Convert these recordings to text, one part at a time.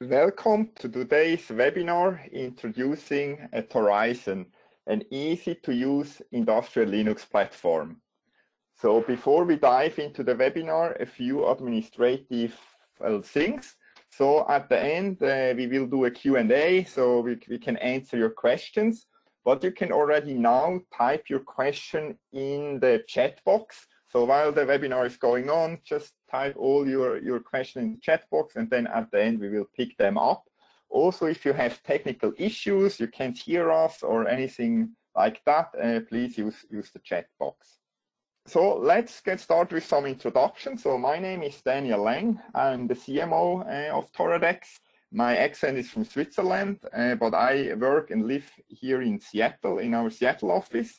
Welcome to today's webinar introducing Torizon, an easy-to-use industrial Linux platform. So before we dive into the webinar, a few administrative things. So at the end, we will do a Q&A, so we can answer your questions. But you can already now type your question in the chat box. So while the webinar is going on, just type all your questions in the chat box, and then at the end we will pick them up. Also, if you have technical issues, you can't hear us or anything like that, please use the chat box. So let's get started with some introduction. So my name is Daniel Lang. I'm the CMO of Toradex. My accent is from Switzerland, but I work and live here in Seattle, in our Seattle office.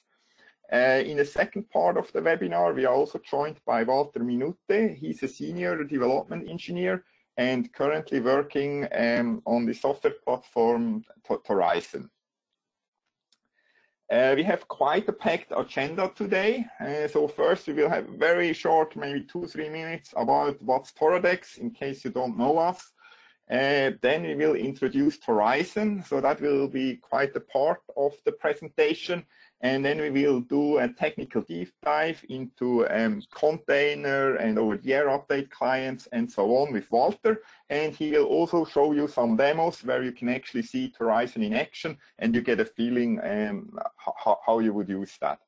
In the second part of the webinar, we are also joined by Walter Minute. He's a senior development engineer and currently working on the software platform Torizon. We have quite a packed agenda today. So first, we will have very short, maybe 2-3 minutes about what's Toradex, in case you don't know us. Then we will introduce Torizon, so that will be quite a part of the presentation. And then we will do a technical deep dive into container and over-the-air update clients and so on with Walter. And he will also show you some demos where you can actually see Torizon in action and you get a feeling how you would use that.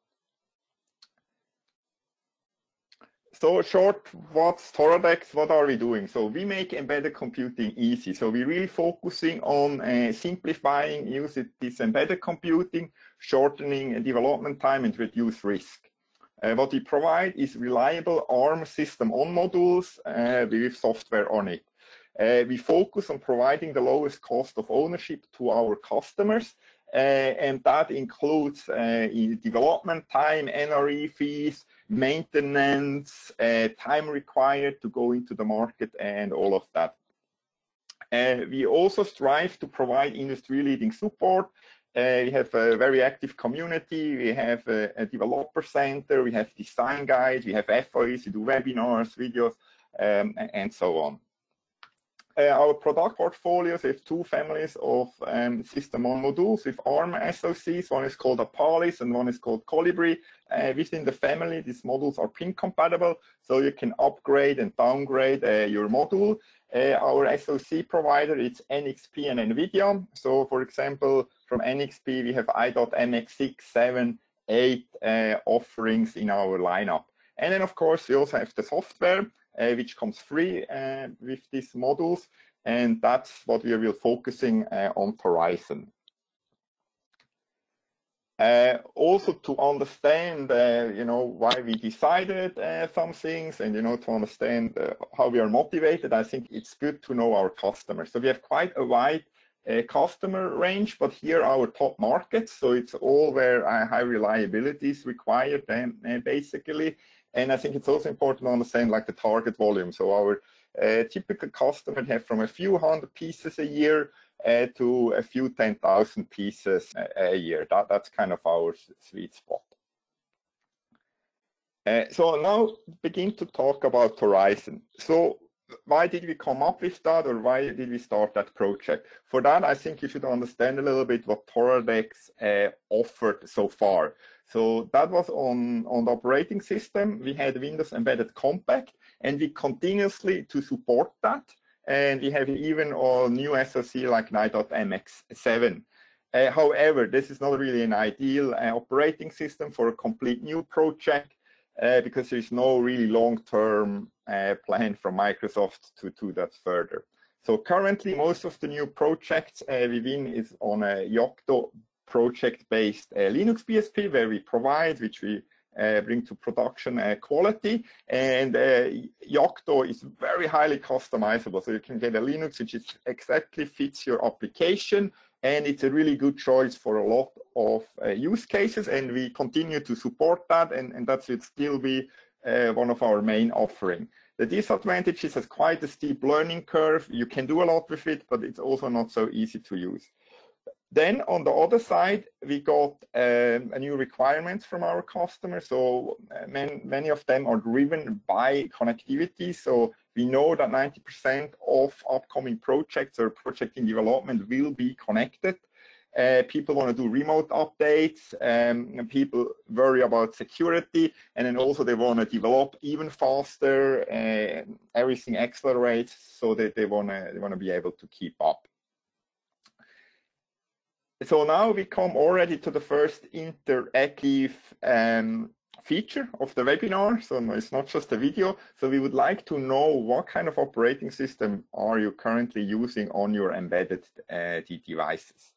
So short, what's Toradex? What are we doing? So we make embedded computing easy. So we're really focusing on simplifying this embedded computing, shortening development time and reduce risk. What we provide is reliable ARM system on modules with software on it. We focus on providing the lowest cost of ownership to our customers. And that includes in development time, NRE fees, maintenance, time required to go into the market, and all of that. We also strive to provide industry-leading support. We have a very active community. We have a developer center. We have design guides. We have FAEs. We do webinars, videos, and so on. Our product portfolios have two families of system on modules with ARM SoCs. One is called Apalis and one is called Colibri. Within the family, these modules are pin compatible, so you can upgrade and downgrade your module. Our SoC provider is NXP and NVIDIA. So, for example, from NXP, we have i.MX 6, 7, 8 offerings in our lineup. And then, of course, we also have the software, which comes free with these modules, and that's what we will focusing on Torizon. Also, to understand, you know, why we decided some things, and you know, to understand how we are motivated, I think it's good to know our customers. So we have quite a wide customer range, but here are our top markets. So it's all where high reliability is required, basically. And I think it's also important to understand like the target volume. So our typical customer have from a few hundred pieces a year to a few 10,000 pieces a year. That's kind of our sweet spot. So now begin to talk about Torizon. So why did we come up with that, or why did we start that project? For that, I think you should understand a little bit what Toradex offered so far. So that was on the operating system. We had Windows Embedded Compact, and we continuously to support that. And we have even a new SoC like i.MX 7. However, this is not really an ideal operating system for a complete new project because there is no really long-term plan from Microsoft to do that further. So currently, most of the new projects we win is on a Yocto project-based Linux BSP, where we provide, which we bring to production quality. And Yocto is very highly customizable. So you can get a Linux which is exactly fits your application. And it's a really good choice for a lot of use cases. And we continue to support that. And that should still be one of our main offerings. The disadvantage is it's quite a steep learning curve. You can do a lot with it, but it's also not so easy to use. Then on the other side, we got a new requirement from our customers. So many of them are driven by connectivity. So We know that 90% of upcoming projects or project in development will be connected. People want to do remote updates, and people worry about security, and then also they want to develop even faster, and everything accelerates, so that they want to be able to keep up. So now we come already to the first interactive feature of the webinar. So no, it's not just a video. So we would like to know what kind of operating system are you currently using on your embedded devices.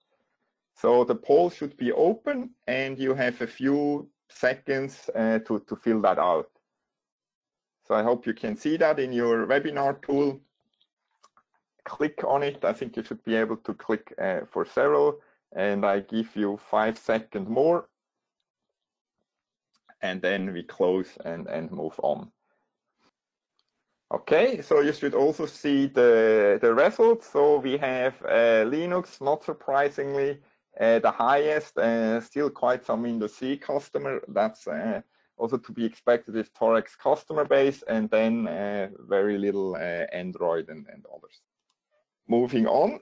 So the poll should be open, and you have a few seconds to fill that out. So I hope you can see that in your webinar tool. Click on it. I think you should be able to click for several, and I give you 5 seconds more. And then we close and move on. Okay, so you should also see the results. So we have Linux, not surprisingly, the highest, still quite some Windows C customer. That's also to be expected with Toradex customer base, and then very little Android and others. Moving on.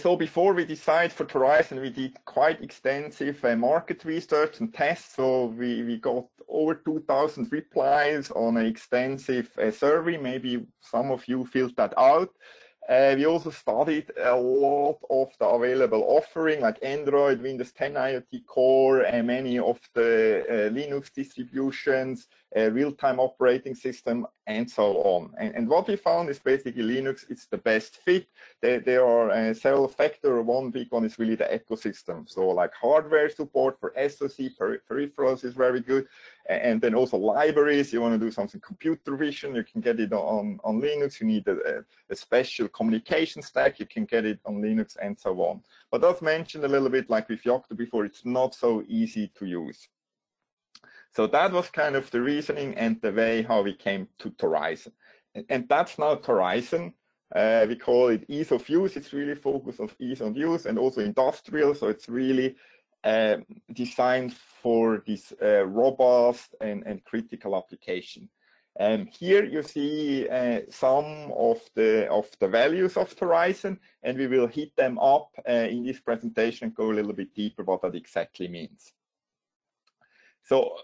So before we decide for Torizon, we did quite extensive market research and tests. So we got over 2,000 replies on an extensive survey. Maybe some of you filled that out. We also studied a lot of the available offering, like Android, Windows 10 IoT Core, and many of the Linux distributions, real-time operating system, and so on. And what we found is basically Linux is the best fit. There are several factors. One big one is really the ecosystem. So like hardware support for SoC, peripherals is very good. And then also libraries. You want to do something computer vision, you can get it on Linux. You need a special communication stack, you can get it on Linux, and so on. But as mentioned a little bit, like with Yocto before, it's not so easy to use. So that was kind of the reasoning and the way how we came to Torizon. And that's now Torizon. We call it ease of use. It's really focused on ease of use and also industrial. So it's really designed for this robust and critical application. Here you see some of the values of Torizon, and we will hit them up in this presentation and go a little bit deeper what that exactly means. So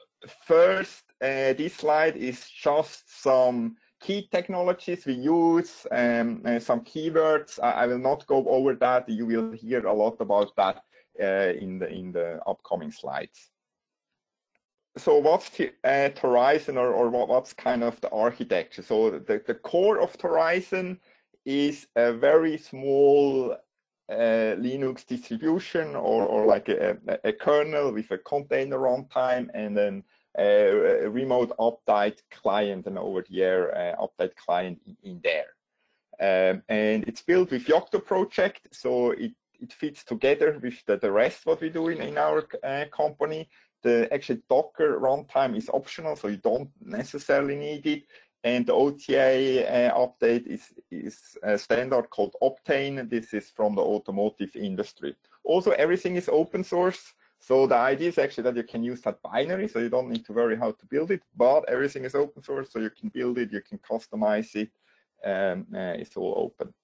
first, this slide is just some key technologies we use, some keywords. I will not go over that. You will hear a lot about that in the upcoming slides. So what's the Torizon, or what's kind of the architecture? So the core of Torizon is a very small Linux distribution, or like a kernel with a container runtime, and then a remote update client and over-the-air update client in there. And it's built with Yocto Project, so it fits together with the rest what we do in our company. The actually Docker runtime is optional, so you don't necessarily need it. And the OTA update is a standard called Optane. This is from the automotive industry. Also, everything is open source. So the idea is actually that you can use that binary, so you don't need to worry how to build it, but everything is open source, so you can build it, you can customize it, it's all open.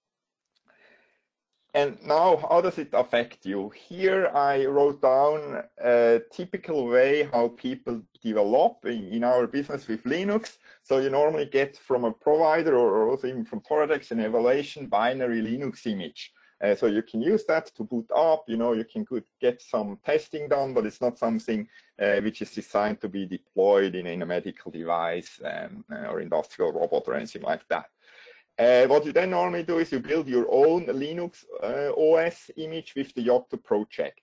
And now, how does it affect you? Here I wrote down a typical way how people develop in our business with Linux. So you normally get from a provider, or also even from Toradex, an evaluation binary Linux image. So you can use that to boot up, you know, you can get some testing done, but it's not something which is designed to be deployed in a medical device or industrial robot or anything like that. What you then normally do is you build your own Linux OS image with the Yocto project.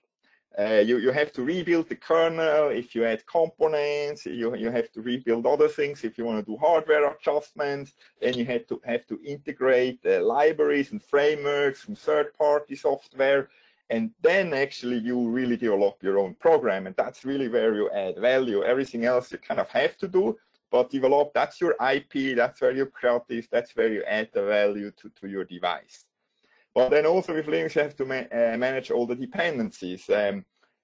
You have to rebuild the kernel if you add components, you have to rebuild other things if you want to do hardware adjustments, then you have to integrate libraries and frameworks from third-party software, and then actually you really develop your own program, and that's really where you add value. Everything else you kind of have to do. But develop, that's your IP, that's where your craft is, that's where you add the value to your device. But then also with Linux, you have to manage all the dependencies.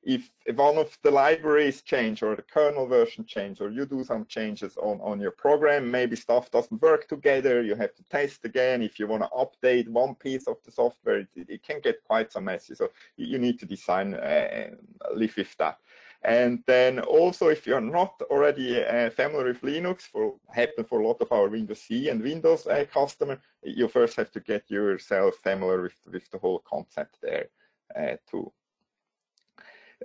if one of the libraries change or the kernel version change or you do some changes on your program, maybe stuff doesn't work together, you have to test again. If you want to update one piece of the software, it can get quite so messy. So you need to design and live with that. And then also, if you're not already familiar with Linux, for a lot of our Windows CE and Windows customer, you first have to get yourself familiar with the whole concept there too.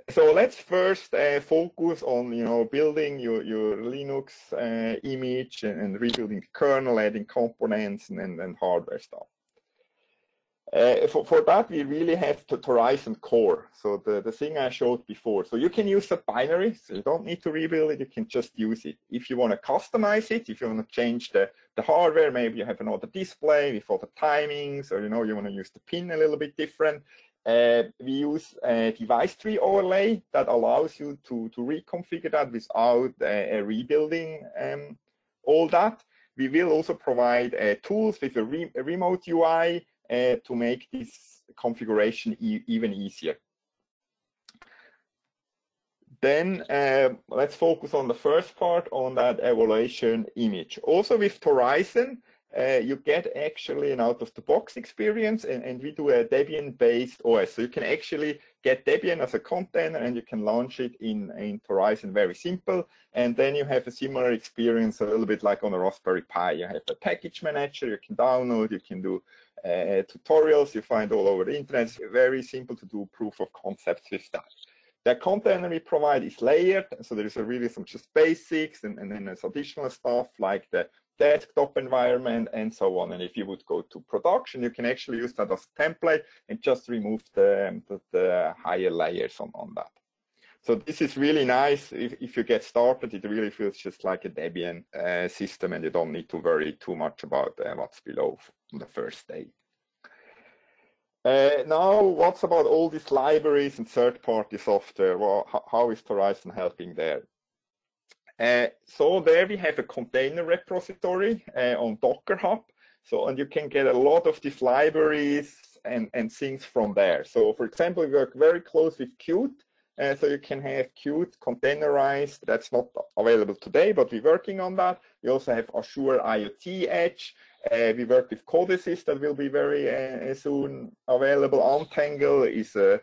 So let's first focus on, building your Linux image and rebuilding the kernel, adding components and hardware stuff. For that, we really have the Torizon core, so the thing I showed before. So you can use a binary, so you don't need to rebuild it, you can just use it. If you want to customize it, if you want to change the hardware, maybe you have another display with all the timings, or you want to use the pin a little bit different. We use a device tree overlay that allows you to reconfigure that without rebuilding all that. We will also provide tools with a remote UI to make this configuration even easier. Then let's focus on the first part, on that evaluation image. Also with Torizon, you get actually an out-of-the-box experience, and we do a Debian-based OS. So you can actually get Debian as a container, and you can launch it in Torizon, very simple. And then you have a similar experience, a little bit like on a Raspberry Pi. You have a package manager, you can download, you can do tutorials, you find all over the internet. It's very simple to do proof of concepts with that. The container we provide is layered, so there is really some just basics, and then there's additional stuff like the desktop environment and so on. And if you would go to production, you can actually use that as a template and just remove the higher layers on that. So this is really nice. If you get started, it really feels just like a Debian system, and you don't need to worry too much about what's below the first day. Now, what's about all these libraries and third-party software? Well, how is Torizon helping there? So there we have a container repository on Docker Hub. So, and you can get a lot of these libraries and things from there. So, for example, we work very close with Qt. So you can have Qt containerized. That's not available today, but we're working on that. We also have Azure IoT Edge. We work with Codesys that will be very soon available. Untangle is a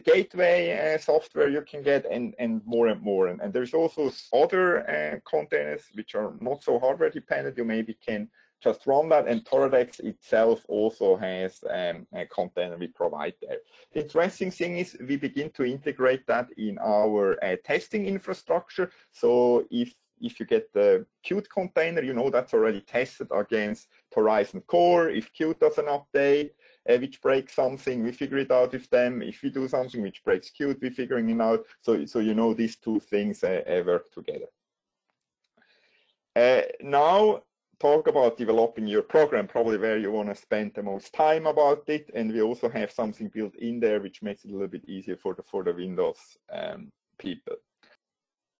gateway software you can get, and more and more. And there's also other containers which are not so hardware dependent. You maybe can just run that, and Toradex itself also has a container we provide there. The interesting thing is we begin to integrate that in our testing infrastructure. So if you get the Qt container, that's already tested against Torizon Core. If Qt does an update which breaks something, we figure it out with them. If we do something which breaks Qt, we're figuring it out. So these two things work together. Now, talk about developing your program, probably where you want to spend the most time about it. And we also have something built in there which makes it a little bit easier for the Windows people.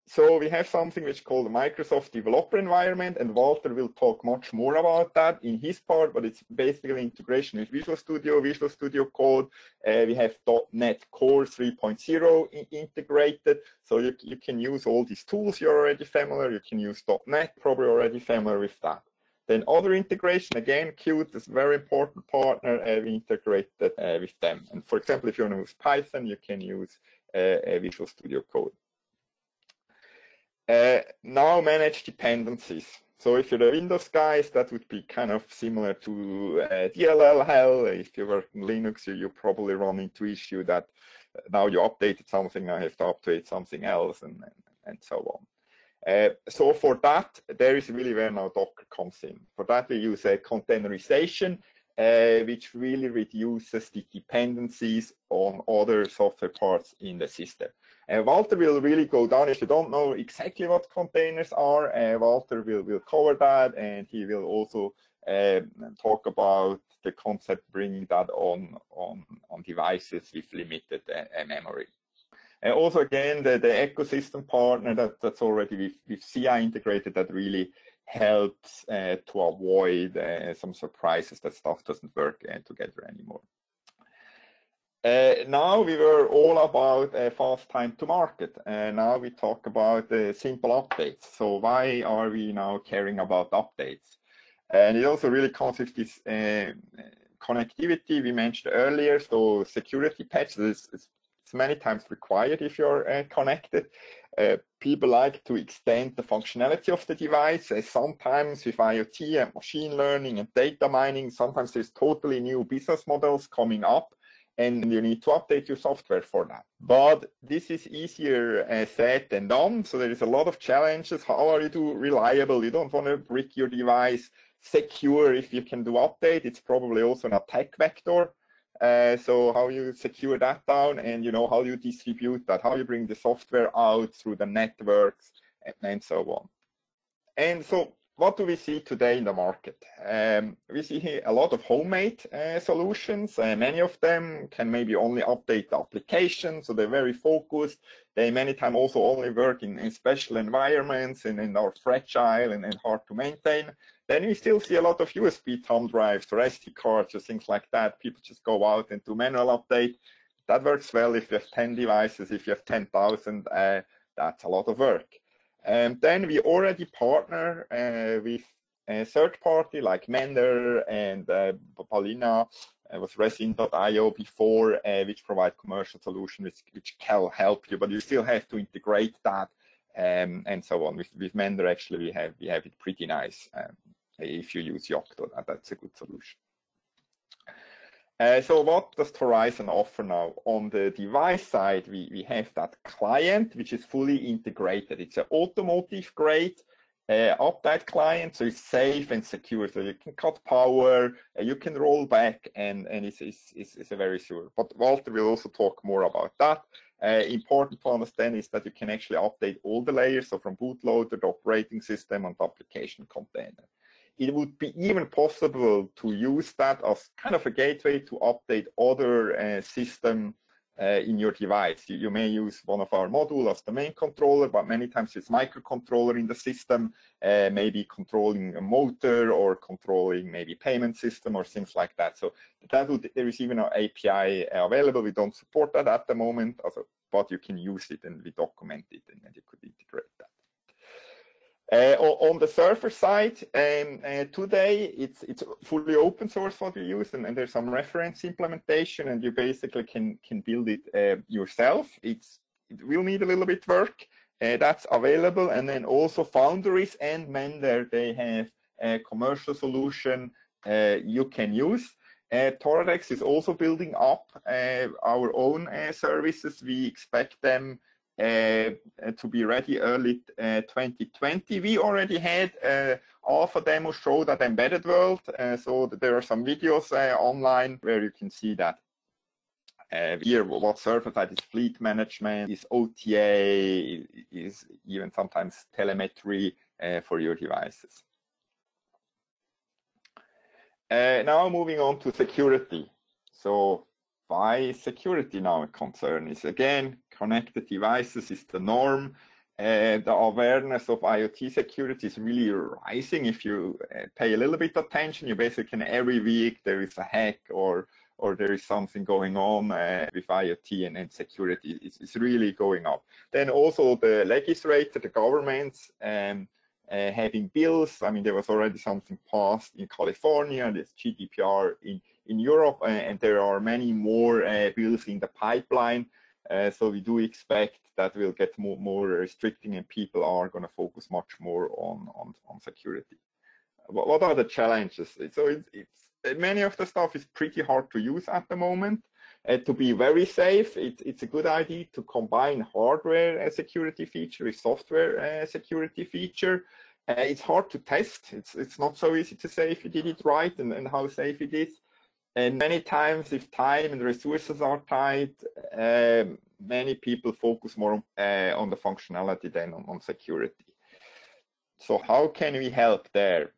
So we have something which is called the Microsoft Developer Environment, and Walter will talk much more about that in his part, but it's basically integration with Visual Studio, Visual Studio Code. We have .NET Core 3.0 integrated, so you can use all these tools you're already familiar. You can use .NET, probably already familiar with that. Then other integration, again, Qt is a very important partner. We integrate that with them. And for example, if you want to use Python, you can use Visual Studio Code. Now manage dependencies. So if you're the Windows guys, that would be kind of similar to DLL hell. If you work in Linux, you probably run into issue that now you updated something, I have to update something else, and so on. So for that, there is really where now Docker comes in. For that, we use a containerization, which really reduces the dependencies on other software parts in the system. Walter will really go down. If you don't know exactly what containers are, Walter will cover that, and he will also talk about the concept bringing that on devices with limited memory. And also, again, the ecosystem partner that's already with CI integrated, that really helps to avoid some surprises that stuff doesn't work together anymore. Now we were all about fast time to market, and now we talk about simple updates. So why are we now caring about updates? And it also really comes with this connectivity we mentioned earlier. So security patches is many times required if you're connected. People like to extend the functionality of the device. Sometimes with IoT and machine learning and data mining, sometimes there's totally new business models coming up, and you need to update your software for that. But this is easier said than done. So there is a lot of challenges. How are you reliable? You don't want to brick your device. Secure, if you can do update, it's probably also an attack vector. So how you secure that down, and how you distribute that, how you bring the software out through the networks, and so on. And so what do we see today in the market? We see here a lot of homemade solutions. Many of them can maybe only update the application, so they're very focused. They many times also only work in special environments and are fragile and hard to maintain. Then we still see a lot of USB thumb drives or SD cards or things like that. People just go out and do manual update. That works well if you have 10 devices. If you have 10,000, that's a lot of work. And then we already partner with a third party like Mender and Palina was resin.io before, which provide commercial solutions which can help you, but you still have to integrate that and so on. With Mender, actually, we have it pretty nice. If you use Yocto, that's a good solution. So what does Torizon offer now? On the device side, we have that client, which is fully integrated. It's an automotive-grade update client, so it's safe and secure. So you can cut power, you can roll back, and it's very secure. But Walter will also talk more about that. Important to understand is that you can actually update all the layers, so from bootloader to operating system and application container. It would be even possible to use that as kind of a gateway to update other system in your device. You may use one of our modules as the main controller, but many times it's microcontroller in the system, maybe controlling a motor or controlling maybe payment system or things like that. So that would, there is even an API available. We don't support that at the moment, also, but you can use it, and we document it, and you could integrate that. On the server side, today it's fully open source what we use, and there's some reference implementation, and you basically can build it yourself. It will need a little bit work. That's available, and then also Foundries and Mender, they have a commercial solution you can use. Toradex is also building up our own services. We expect them to be ready early 2020. We already had alpha demo show that embedded world, so that there are some videos online where you can see that. Here, what server side is fleet management, is OTA, is even sometimes telemetry for your devices. Now moving on to security. So why is security now a concern? Is again, connected devices is the norm. The awareness of IoT security is really rising. If you pay a little bit attention, you basically can every week there is a hack or there is something going on with IoT, and security is really going up. Then also the legislator, the governments, having bills. I mean, there was already something passed in California, there's GDPR in Europe, and there are many more bills in the pipeline. So we do expect that we'll get more restricting, and people are going to focus much more on security. What are the challenges? So it's many of the stuff is pretty hard to use at the moment. To be very safe, it's a good idea to combine hardware security feature with software security feature. It's hard to test. It's not so easy to say if you did it right and how safe it is. And many times, if time and resources are tight, many people focus more on the functionality than on security. So how can we help there?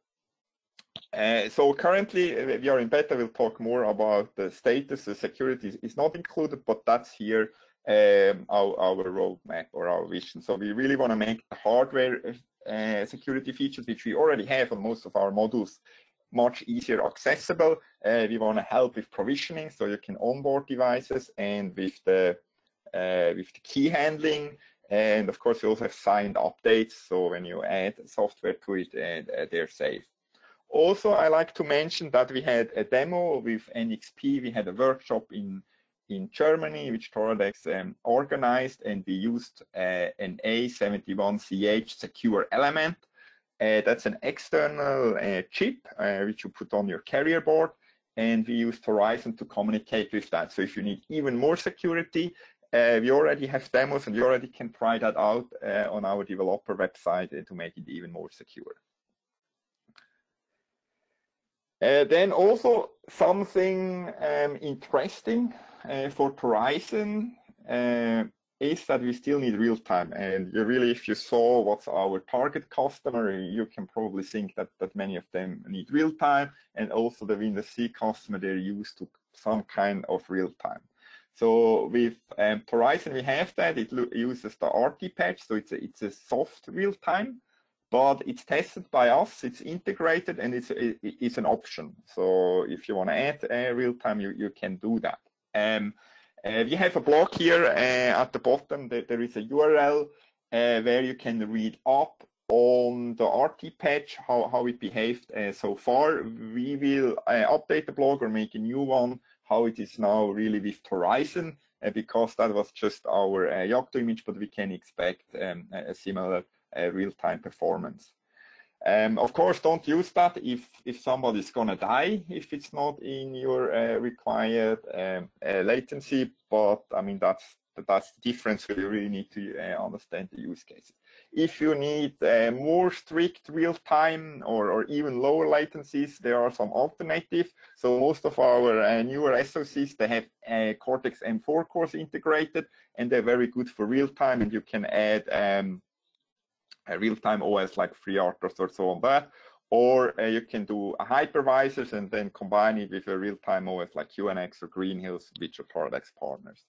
So currently, we are in beta. We'll talk more about the status. The security is not included, but that's here our roadmap or our vision. So we really want to make the hardware security features, which we already have on most of our modules, much easier accessible. We want to help with provisioning, so you can onboard devices, and with the key handling. And of course, you also have signed updates, so when you add software to it, they're safe. Also, I like to mention that we had a demo with NXP. We had a workshop in Germany, which Toradex organized, and we used an A71CH secure element. That's an external chip which you put on your carrier board, and we use Torizon to communicate with that. So if you need even more security, we already have demos, and you already can try that out on our developer website to make it even more secure. Then also something interesting for Torizon is that we still need real time. And you really, if you saw what's our target customer, you can probably think that many of them need real time, and also the Windows C customer, they're used to some kind of real time. So with Torizon, we have that. It uses the RT patch, so it's a soft real-time, but it's tested by us, it's integrated, and it's an option. So if you want to add real-time, you can do that. We have a blog here at the bottom. There is a URL where you can read up on the RT patch, how it behaved so far. We will update the blog or make a new one, how it is now really with Torizon, because that was just our Yocto image, but we can expect a similar real-time performance. Of course, don't use that if somebody's gonna die, if it's not in your required latency, but I mean, that's the difference. We really need to understand the use cases. If you need more strict real-time or even lower latencies, there are some alternatives. So most of our newer SoCs, they have Cortex M4 cores integrated, and they're very good for real-time, and you can add a real-time OS like FreeRTOS or so on that. Or you can do hypervisors and then combine it with a real-time OS like QNX or Green Hills, which are Toradex partners.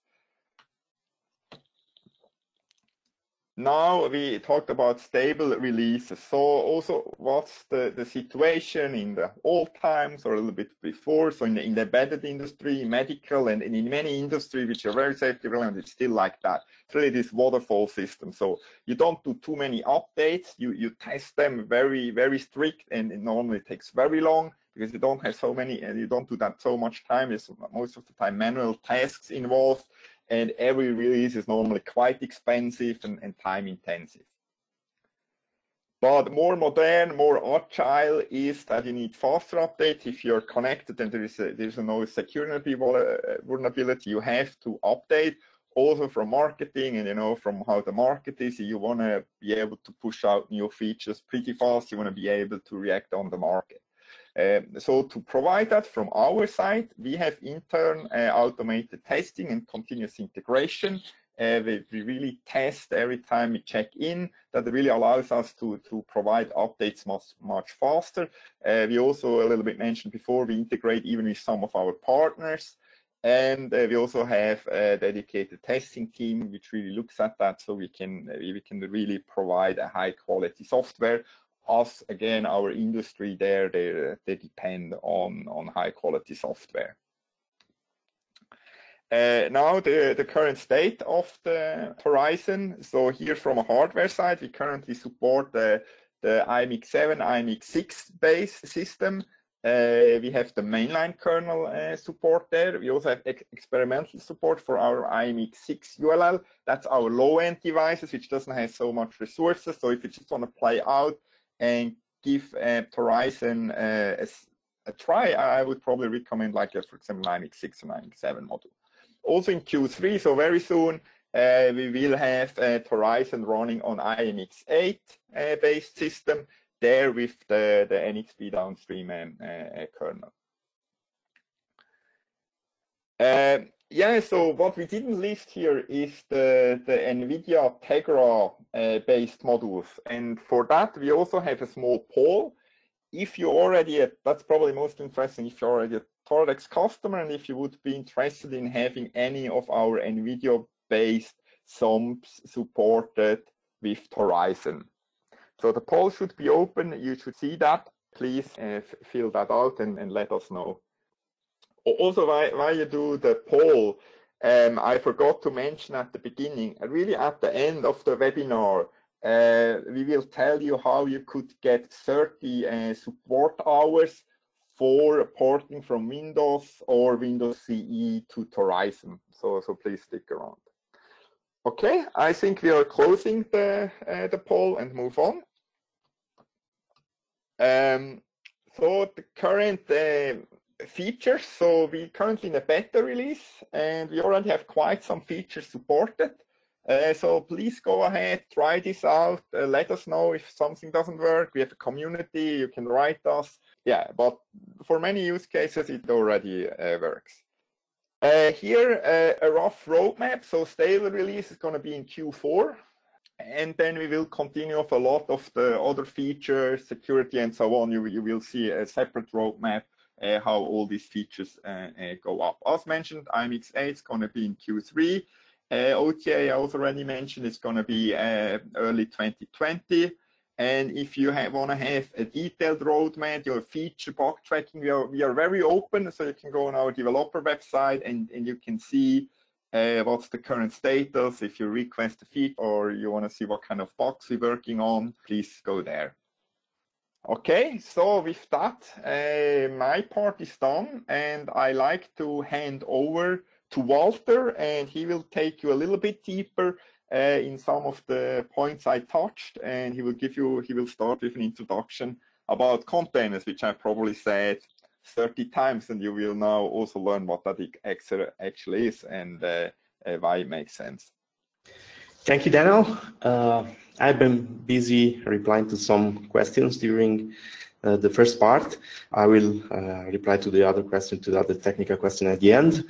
Now we talked about stable releases. So also, what's the situation in the old times or a little bit before? So in the embedded industry, medical, and in many industries which are very safety relevant, it's still like that. It's really this waterfall system. So you don't do too many updates. You test them very, very strict, and it normally takes very long because you don't have so many, and you don't do that so much time. It's most of the time manual tasks involved. And every release is normally quite expensive and time intensive. But more modern, more agile is that you need faster updates. If you're connected and there's no security vulnerability, you have to update. Also from marketing, and you know, from how the market is, you want to be able to push out new features pretty fast. You want to be able to react on the market. So to provide that from our side, we have intern automated testing and continuous integration. We really test every time we check in. That really allows us to provide updates much faster. We also a little bit mentioned before, we integrate even with some of our partners. And we also have a dedicated testing team which really looks at that, so we can really provide a high quality software. Us, again, our industry there, they depend on high-quality software. Now the current state of the Torizon. So here from a hardware side, we currently support the i.MX 7, i.MX 6 base system. We have the mainline kernel support there. We also have experimental support for our i.MX 6 ULL. That's our low-end devices, which doesn't have so much resources. So if you just want to play out and give Torizon a try, I would probably recommend, like, for example, i.MX 6 and i.MX 7 module. Also in Q3, so very soon, we will have Torizon running on i.MX 8 based system there with the NXP downstream kernel. Yeah, so what we didn't list here is the NVIDIA Tegra-based modules. And for that, we also have a small poll. If you already, that's probably most interesting, if you're already a Toradex customer, and if you would be interested in having any of our NVIDIA-based SOMPs supported with Torizon. So the poll should be open. You should see that. please fill that out and let us know. Also, why you do the poll, I forgot to mention at the beginning, really at the end of the webinar, we will tell you how you could get 30 support hours for porting from Windows or Windows CE to Torizon. So please stick around. Okay, I think we are closing the poll and move on. So the current features, so we currently in a beta release and we already have quite some features supported. So please go ahead, try this out, let us know if something doesn't work. We have a community, you can write us. Yeah, but for many use cases, it already works. Here, a rough roadmap. So stable release is going to be in Q4. And then we will continue with a lot of the other features, security and so on. You will see a separate roadmap, how all these features go up. As mentioned, i.MX 8 is going to be in Q3. OTA, I already mentioned, is going to be early 2020. And if you want to have a detailed roadmap, your feature bug tracking, we are very open. So you can go on our developer website and you can see what's the current status. If you request a feature or you want to see what kind of bugs we're working on, please go there. Okay, so with that, my part is done. And I like to hand over to Walter, and he will take you a little bit deeper in some of the points I touched, and he will start with an introduction about containers, which I probably said 30 times, and you will now also learn what that actually is and why it makes sense. Thank you, Daniel. I've been busy replying to some questions during the first part. I will reply to the other question, to the other technical question at the end.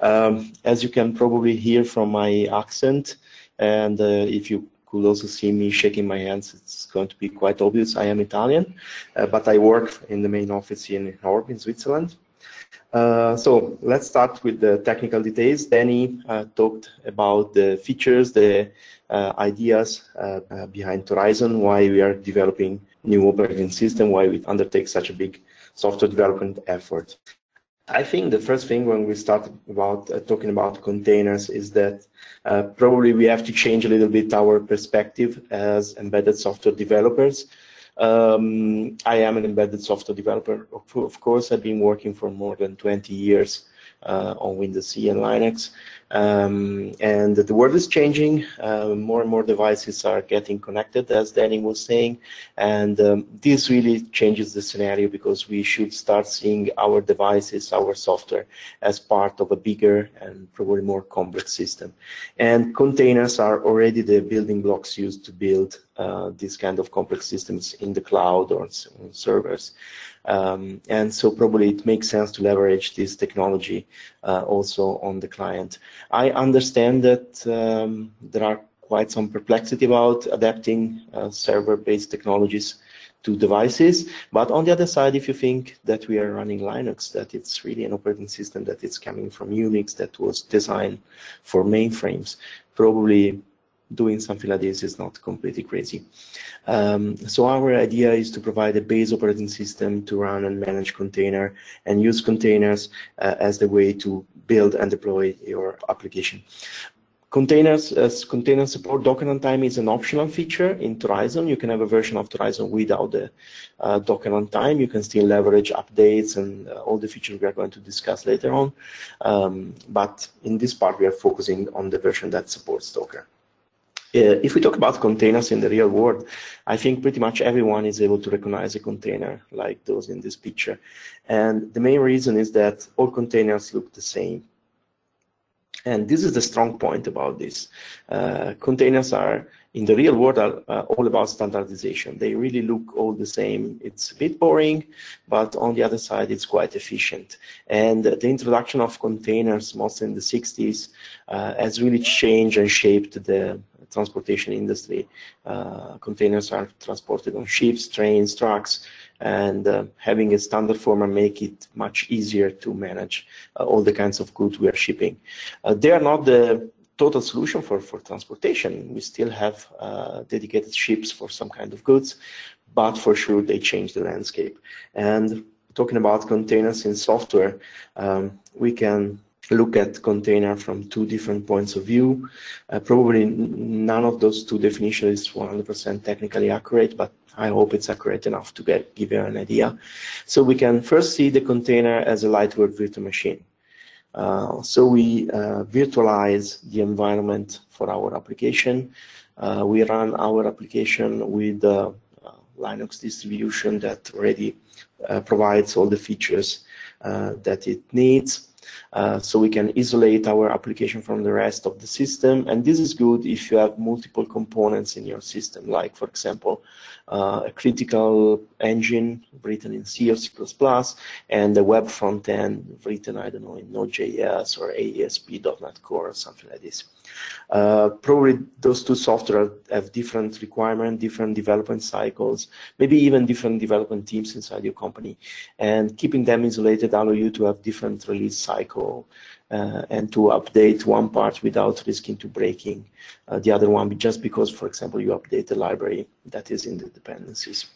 As you can probably hear from my accent, and if you could also see me shaking my hands, it's going to be quite obvious I am Italian, but I work in the main office in Horb in Switzerland. So let's start with the technical details. Danny talked about the features, the ideas behind Torizon, why we are developing new operating system, why we undertake such a big software development effort. I think the first thing when we start about talking about containers is that probably we have to change a little bit our perspective as embedded software developers. I am an embedded software developer. Of course, I've been working for more than 20 years on Windows CE and Linux. And the world is changing. More and more devices are getting connected, as Danny was saying. And this really changes the scenario, because we should start seeing our devices, our software, as part of a bigger and probably more complex system. And containers are already the building blocks used to build these kind of complex systems in the cloud or on servers. And so probably it makes sense to leverage this technology also on the client. I understand that there are quite some perplexity about adapting server-based technologies to devices, but on the other side, if you think that we are running Linux, that it's really an operating system that is coming from Unix, that was designed for mainframes, probably doing something like this is not completely crazy. So our idea is to provide a base operating system to run and manage container and use containers as the way to build and deploy your application. Containers, as container support, Docker runtime is an optional feature in Torizon. You can have a version of Torizon without the Docker runtime. You can still leverage updates and all the features we are going to discuss later on. But in this part, we are focusing on the version that supports Docker. If we talk about containers in the real world, I think pretty much everyone is able to recognize a container like those in this picture. And the main reason is that all containers look the same. And this is the strong point about this. Containers are, in the real world, are all about standardization. They really look all the same. It's a bit boring, but on the other side, it's quite efficient. And the introduction of containers, mostly in the 60s, has really changed and shaped the transportation industry. Containers are transported on ships, trains, trucks, and having a standard format make it much easier to manage all the kinds of goods we are shipping. They are not the total solution for transportation. We still have dedicated ships for some kind of goods, but for sure they change the landscape. And talking about containers in software, we can look at container from two different points of view. Probably none of those two definitions is 100% technically accurate, but I hope it's accurate enough to give you an idea. So we can first see the container as a lightweight virtual machine. So we virtualize the environment for our application. We run our application with a Linux distribution that already provides all the features that it needs. So we can isolate our application from the rest of the system, and this is good if you have multiple components in your system, like, for example, a critical engine written in C or C++, and a web front end written, I don't know, in Node.js or ASP.NET Core or something like this. Probably those two software have different requirements, different development cycles, maybe even different development teams inside your company, and keeping them isolated allows you to have different release cycle and to update one part without risking to breaking the other one, just because, for example, you update the library that is in the dependencies.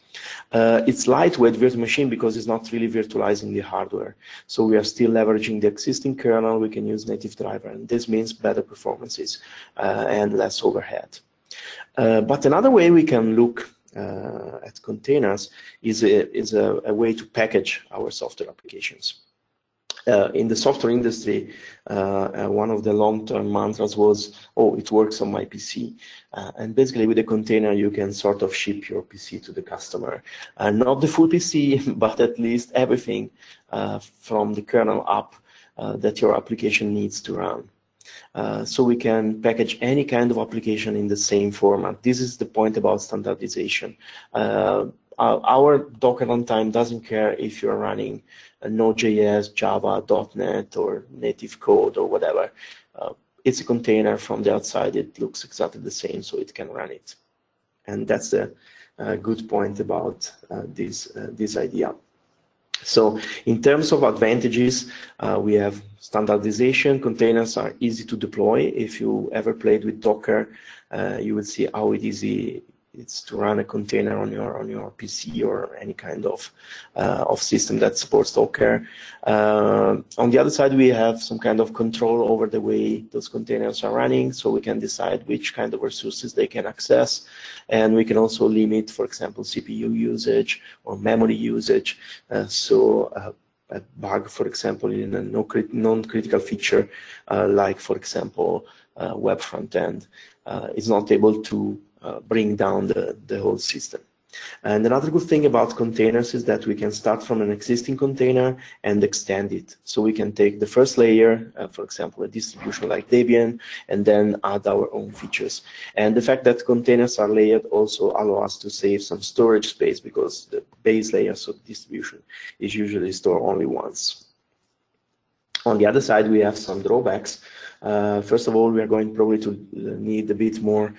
It's lightweight virtual machine because it's not really virtualizing the hardware. So we are still leveraging the existing kernel. We can use native driver, and this means better performances and less overhead. But another way we can look at containers is a way to package our software applications. In the software industry, one of the long-term mantras was, oh, it works on my PC. And basically with a container, you can sort of ship your PC to the customer. Not the full PC, but at least everything from the kernel up that your application needs to run. So we can package any kind of application in the same format. This is the point about standardization. Our Docker runtime doesn't care if you're running Node.js, Java, .NET, or native code or whatever. It's a container from the outside. It looks exactly the same, so it can run it. And that's a good point about this idea. So in terms of advantages, we have standardization. Containers are easy to deploy. If you ever played with Docker, you will see how it's to run a container on your PC or any kind of system that supports Docker. On the other side, we have some kind of control over the way those containers are running, so we can decide which kind of resources they can access, and we can also limit, for example, CPU usage or memory usage. A bug, for example, in a non-critical feature, like, for example, web front end, is not able to bring down the whole system. And another good thing about containers is that we can start from an existing container and extend it. So we can take the first layer, for example, a distribution like Debian, and then add our own features. And the fact that containers are layered also allows us to save some storage space, because the base layers of distribution is usually stored only once. On the other side, we have some drawbacks. First of all, we are going probably to need a bit more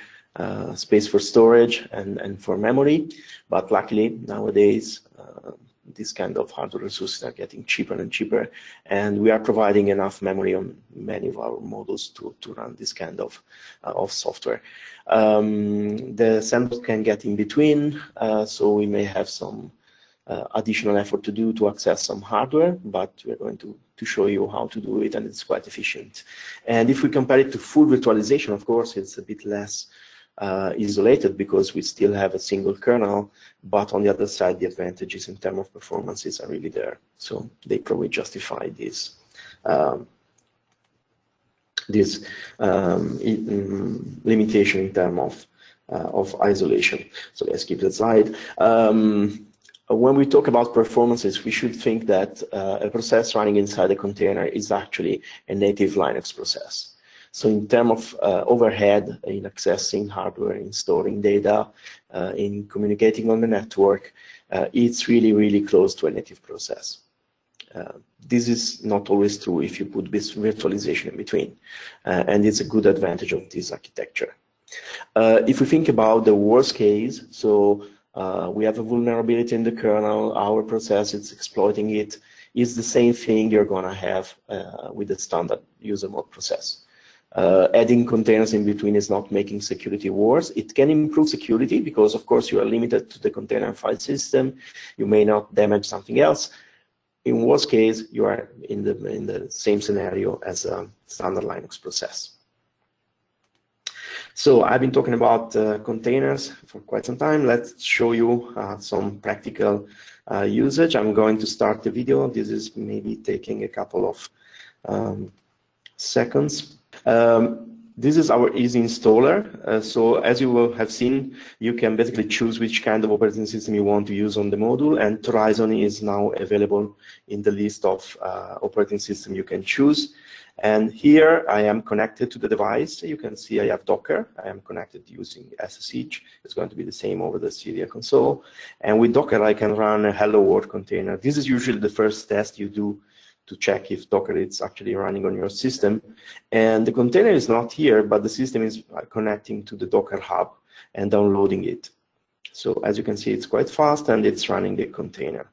space for storage and for memory, but luckily nowadays this kind of hardware resources are getting cheaper and cheaper, and we are providing enough memory on many of our models to run this kind of software. The samples can get in between, so we may have some additional effort to do to access some hardware, but we're going to show you how to do it, and it's quite efficient. And if we compare it to full virtualization, of course, it's a bit less isolated because we still have a single kernel, but on the other side, the advantages in terms of performances are really there. So they probably justify this limitation in terms of isolation. So let's keep that slide. When we talk about performances, we should think that a process running inside a container is actually a native Linux process. So in terms of overhead in accessing hardware, in storing data, in communicating on the network, it's really, really close to a native process. This is not always true if you put this virtualization in between, and it's a good advantage of this architecture. If we think about the worst case, so we have a vulnerability in the kernel, our process is exploiting it, it's the same thing you're going to have with the standard user mode process. Adding containers in between is not making security worse. It can improve security because, of course, you are limited to the container file system. You may not damage something else. In worst case, you are in the same scenario as a standard Linux process. So I've been talking about containers for quite some time. Let's show you some practical usage. I'm going to start the video. This is maybe taking a couple of seconds. This is our easy installer. So as you will have seen, you can basically choose which kind of operating system you want to use on the module, and Torizon is now available in the list of operating system you can choose. And here I am connected to the device. You can see I have Docker. I am connected using SSH. It's going to be the same over the Cydia console. And with Docker, I can run a hello world container. This is usually the first test you do to check if Docker is actually running on your system. And the container is not here, but the system is connecting to the Docker Hub and downloading it. So as you can see, it's quite fast and it's running the container.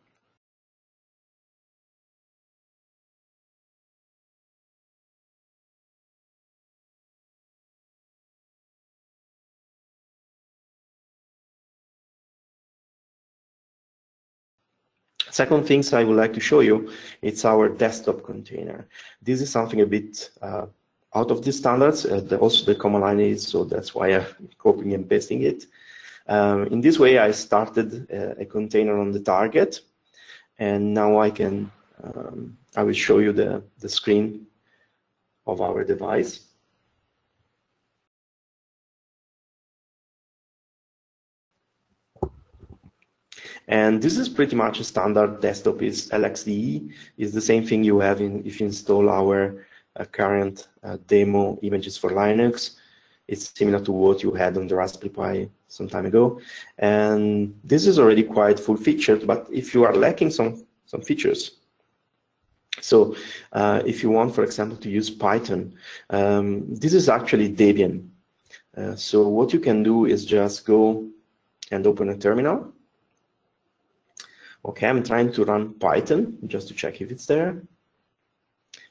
Second things I would like to show you, it's our desktop container. This is something a bit out of the standards. Also the command line is, so that's why I'm copying and pasting it. In this way, I started a container on the target, and now I can, I will show you the screen of our device. And this is pretty much a standard desktop. Is LXDE. It's the same thing you have in, if you install our current demo images for Linux. It's similar to what you had on the Raspberry Pi some time ago. And this is already quite full-featured, but if you are lacking some features, so if you want, for example, to use Python, this is actually Debian. So what you can do is just go and open a terminal. Okay, I'm trying to run Python just to check if it's there.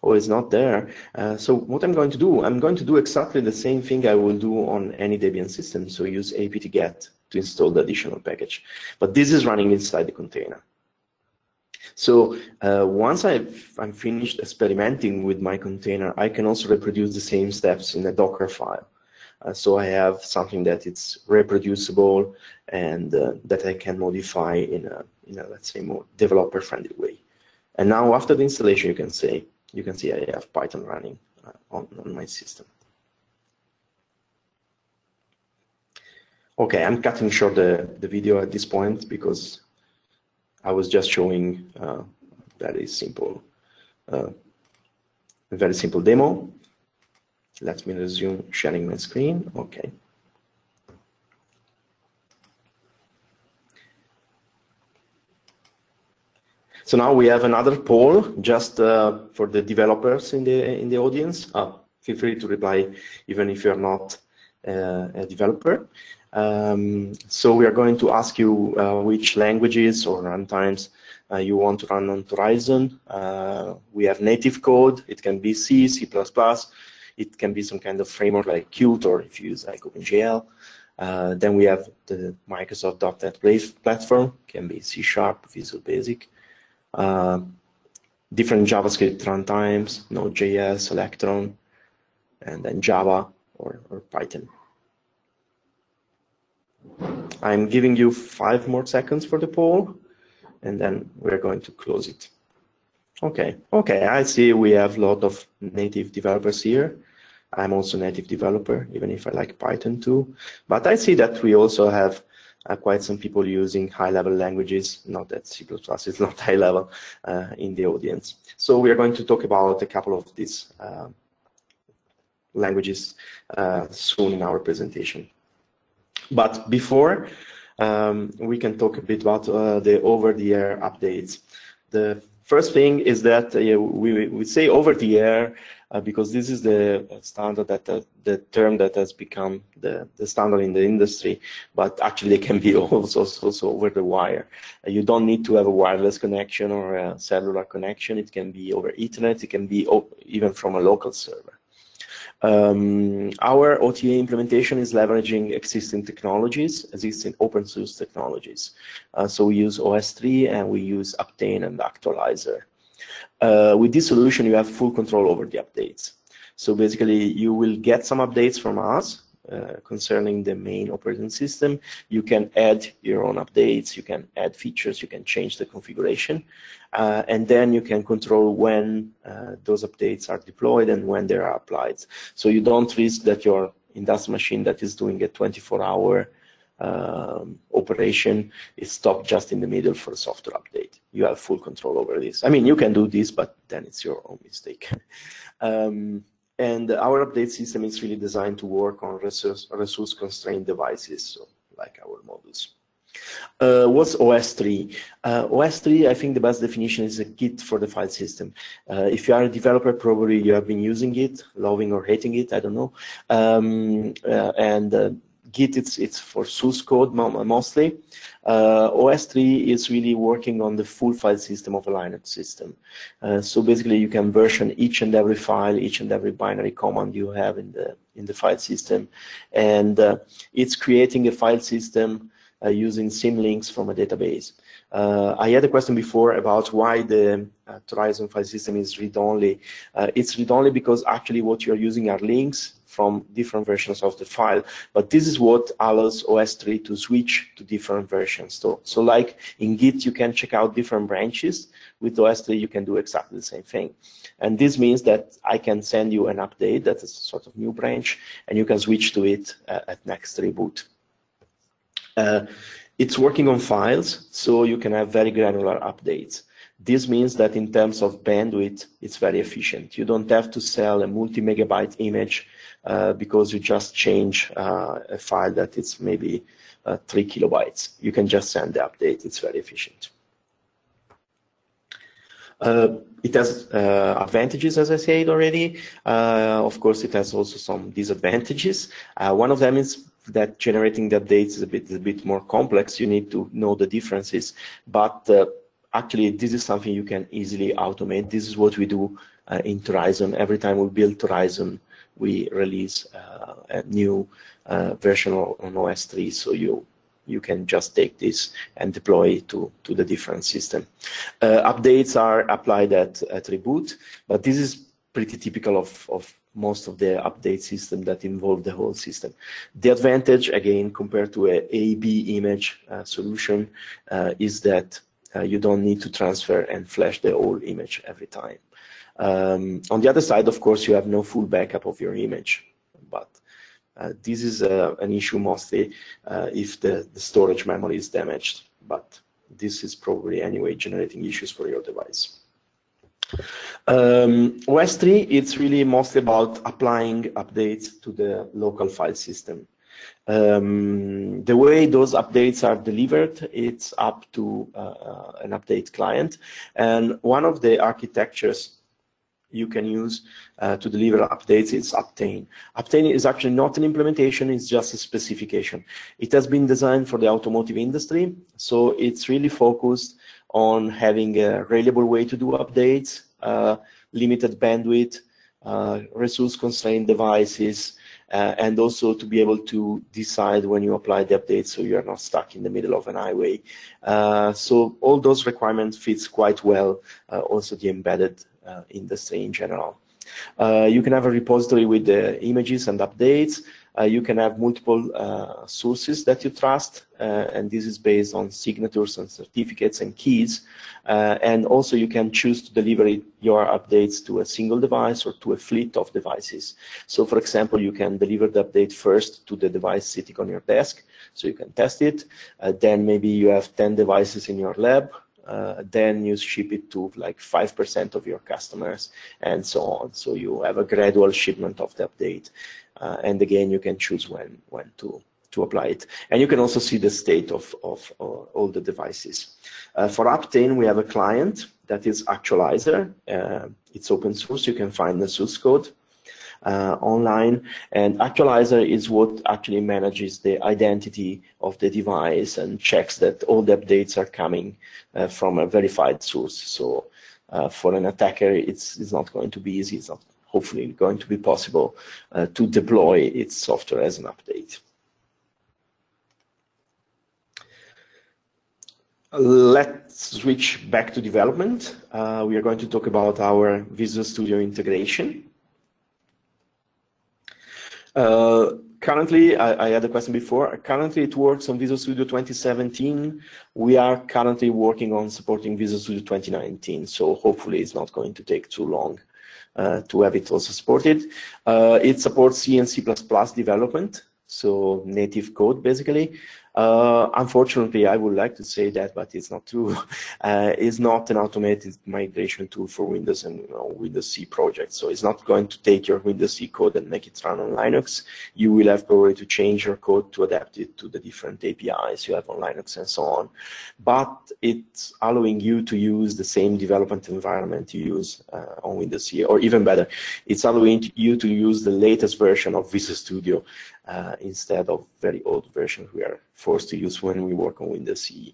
Oh, it's not there. So what I'm going to do exactly the same thing I will do on any Debian system. So use apt-get to install the additional package. But this is running inside the container. So once I'm finished experimenting with my container, I can also reproduce the same steps in a Docker file. So I have something that it's reproducible and that I can modify in a, let's say, more developer-friendly way. And now after the installation, you can see I have Python running on my system. Okay, I'm cutting short the video at this point because I was just showing a very simple demo. Let me resume sharing my screen. Okay. So now we have another poll just for the developers in the audience. Feel free to reply even if you're not a developer. So we are going to ask you which languages or runtimes you want to run on Torizon. We have native code. It can be C, C++. It can be some kind of framework like Qt, or if you use like OpenGL. Then we have the Microsoft .NET platform, can be C#, Visual Basic, different JavaScript runtimes, Node.js, Electron, and then Java or Python. I'm giving you 5 more seconds for the poll, and then we're going to close it. Okay, okay, I see we have a lot of native developers here. I'm also a native developer, even if I like Python too. But I see that we also have quite some people using high-level languages, not that C++ is not high-level, in the audience. So we are going to talk about a couple of these languages soon in our presentation. But before, we can talk a bit about the over-the-air updates. The first thing is that we say over the air because this is the standard, that the term that has become the standard in the industry, but actually it can be also over the wire. You don't need to have a wireless connection or a cellular connection. It can be over Ethernet. It can be even from a local server. Our OTA implementation is leveraging existing technologies, existing open source technologies. So we use OSTree and we use Uptain and Aktualizr. With this solution, you have full control over the updates. So basically, you will get some updates from us concerning the main operating system. You can add your own updates, you can add features, you can change the configuration, and then you can control when those updates are deployed and when they are applied. So you don't risk that your industrial machine that is doing a 24-hour operation is stopped just in the middle for a software update. You have full control over this. I mean, you can do this, but then it's your own mistake. And our update system is really designed to work on resource-constrained devices, so like our modules. What's OSTree? OSTree, I think the best definition is a Git for the file system. If you are a developer, probably you have been using it, loving or hating it, I don't know. Git, it's for source code mostly. OSTree is really working on the full file system of a Linux system. So basically, you can version each and every file, each and every binary command you have in the file system, and it's creating a file system using symlinks from a database. I had a question before about why the Torizon file system is read-only. It's read-only because actually what you're using are links from different versions of the file, but this is what allows OSTree to switch to different versions. So like in Git, you can check out different branches. With OSTree, you can do exactly the same thing. And this means that I can send you an update that is a sort of new branch, and you can switch to it at next reboot. It's working on files, so you can have very granular updates. This means that in terms of bandwidth, it's very efficient. You don't have to sell a multi-megabyte image because you just change a file that is maybe 3 kilobytes. You can just send the update. It's very efficient. It has advantages, as I said already. Of course, it has also some disadvantages. One of them is that generating the updates is a bit more complex. You need to know the differences, but actually, this is something you can easily automate. This is what we do in Torizon. Every time we build Torizon, we release a new version on OSTree. So you can just take this and deploy it to the different system. Updates are applied at reboot, but this is pretty typical of most of the update system that involve the whole system. The advantage, again, compared to an AB image solution, is that you don't need to transfer and flash the whole image every time. On the other side, of course, you have no full backup of your image, but this is an issue mostly if the storage memory is damaged, but this is probably anyway generating issues for your device. OSTree, it's really mostly about applying updates to the local file system. The way those updates are delivered, it's up to an update client. And one of the architectures you can use to deliver updates is Uptain. Uptain is actually not an implementation, it's just a specification. It has been designed for the automotive industry, so it's really focused on having a reliable way to do updates, limited bandwidth, resource-constrained devices, and also to be able to decide when you apply the update so you're not stuck in the middle of an highway. So all those requirements fits quite well, also the embedded industry in general. You can have a repository with the images and updates. You can have multiple sources that you trust, and this is based on signatures and certificates and keys. And also you can choose to deliver your updates to a single device or to a fleet of devices. So for example, you can deliver the update first to the device sitting on your desk, so you can test it. Then maybe you have 10 devices in your lab. Then you ship it to like 5% of your customers and so on. So you have a gradual shipment of the update. And again, you can choose when to apply it. And you can also see the state of all the devices. For Uptain, we have a client that is Aktualizr. It's open source. You can find the source code online. And Aktualizr is what actually manages the identity of the device and checks that all the updates are coming from a verified source. So for an attacker, it's not going to be easy. It's not hopefully going to be possible to deploy its software as an update. Let's switch back to development. We are going to talk about our Visual Studio integration. Currently, I had a question before. Currently, it works on Visual Studio 2017. We are currently working on supporting Visual Studio 2019, so hopefully it's not going to take too long to have it also supported. It supports C and C++ development, so native code basically. Unfortunately, I would like to say that, but it's not true. It's not an automated migration tool for Windows and Windows C projects. So it's not going to take your Windows C code and make it run on Linux. You will have probably to change your code to adapt it to the different APIs you have on Linux and so on. But it's allowing you to use the same development environment you use on Windows C, or even better, it's allowing you to use the latest version of Visual Studio instead of very old versions we are forced to use when we work on Windows CE.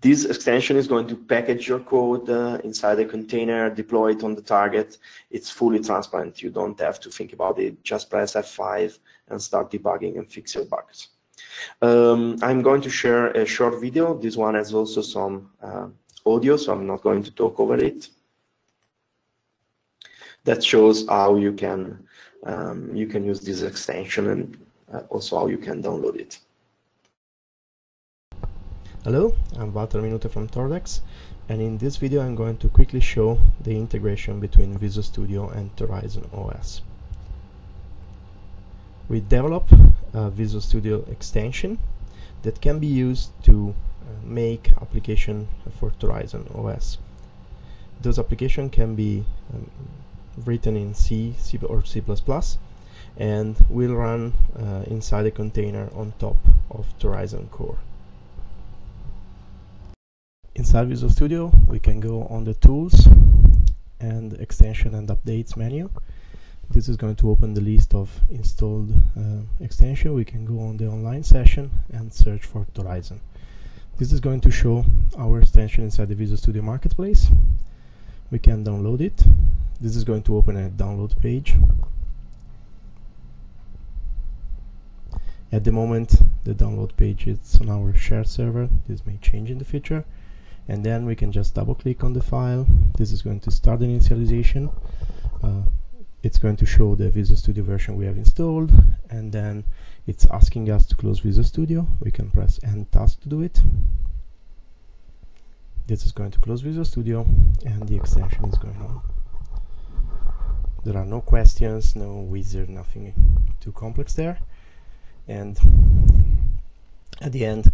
This extension is going to package your code inside a container, deploy it on the target. It's fully transparent. You don't have to think about it. Just press F5 and start debugging and fix your bugs. I'm going to share a short video. This one has also some audio, so I'm not going to talk over it. That shows how you can use this extension and also how you can download it. Hello, I'm Walter Minute from Toradex, and in this video I'm going to quickly show the integration between Visual Studio and Torizon OS. We develop a Visual Studio extension that can be used to make application for Torizon OS. Those applications can be written in C, C or C++, and will run inside a container on top of Torizon Core. Inside Visual Studio, we can go on the Tools and Extension and Updates menu. This is going to open the list of installed extension. We can go on the online session and search for Torizon. This is going to show our extension inside the Visual Studio Marketplace. We can download it. This is going to open a download page. At the moment, the download page is on our shared server. This may change in the future. And then we can just double click on the file. This is going to start the initialization. It's going to show the Visual Studio version we have installed. And then it's asking us to close Visual Studio. We can press End Task to do it. This is going to close Visual Studio, and the extension is going on. There are no questions, no wizard, nothing too complex there. And at the end,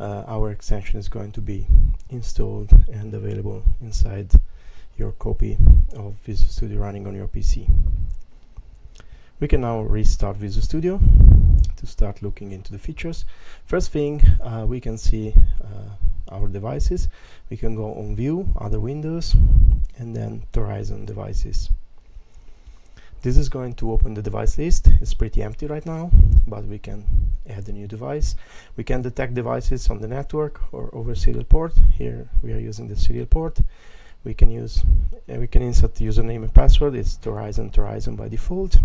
our extension is going to be installed and available inside your copy of Visual Studio running on your PC. We can now restart Visual Studio to start looking into the features. First thing, we can see our devices. We can go on View, Other Windows, and then Torizon Devices. This is going to open the device list. It's pretty empty right now, but we can add a new device. We can detect devices on the network or over serial port. Here we are using the serial port. We can use, we can insert the username and password. It's Torizon by default.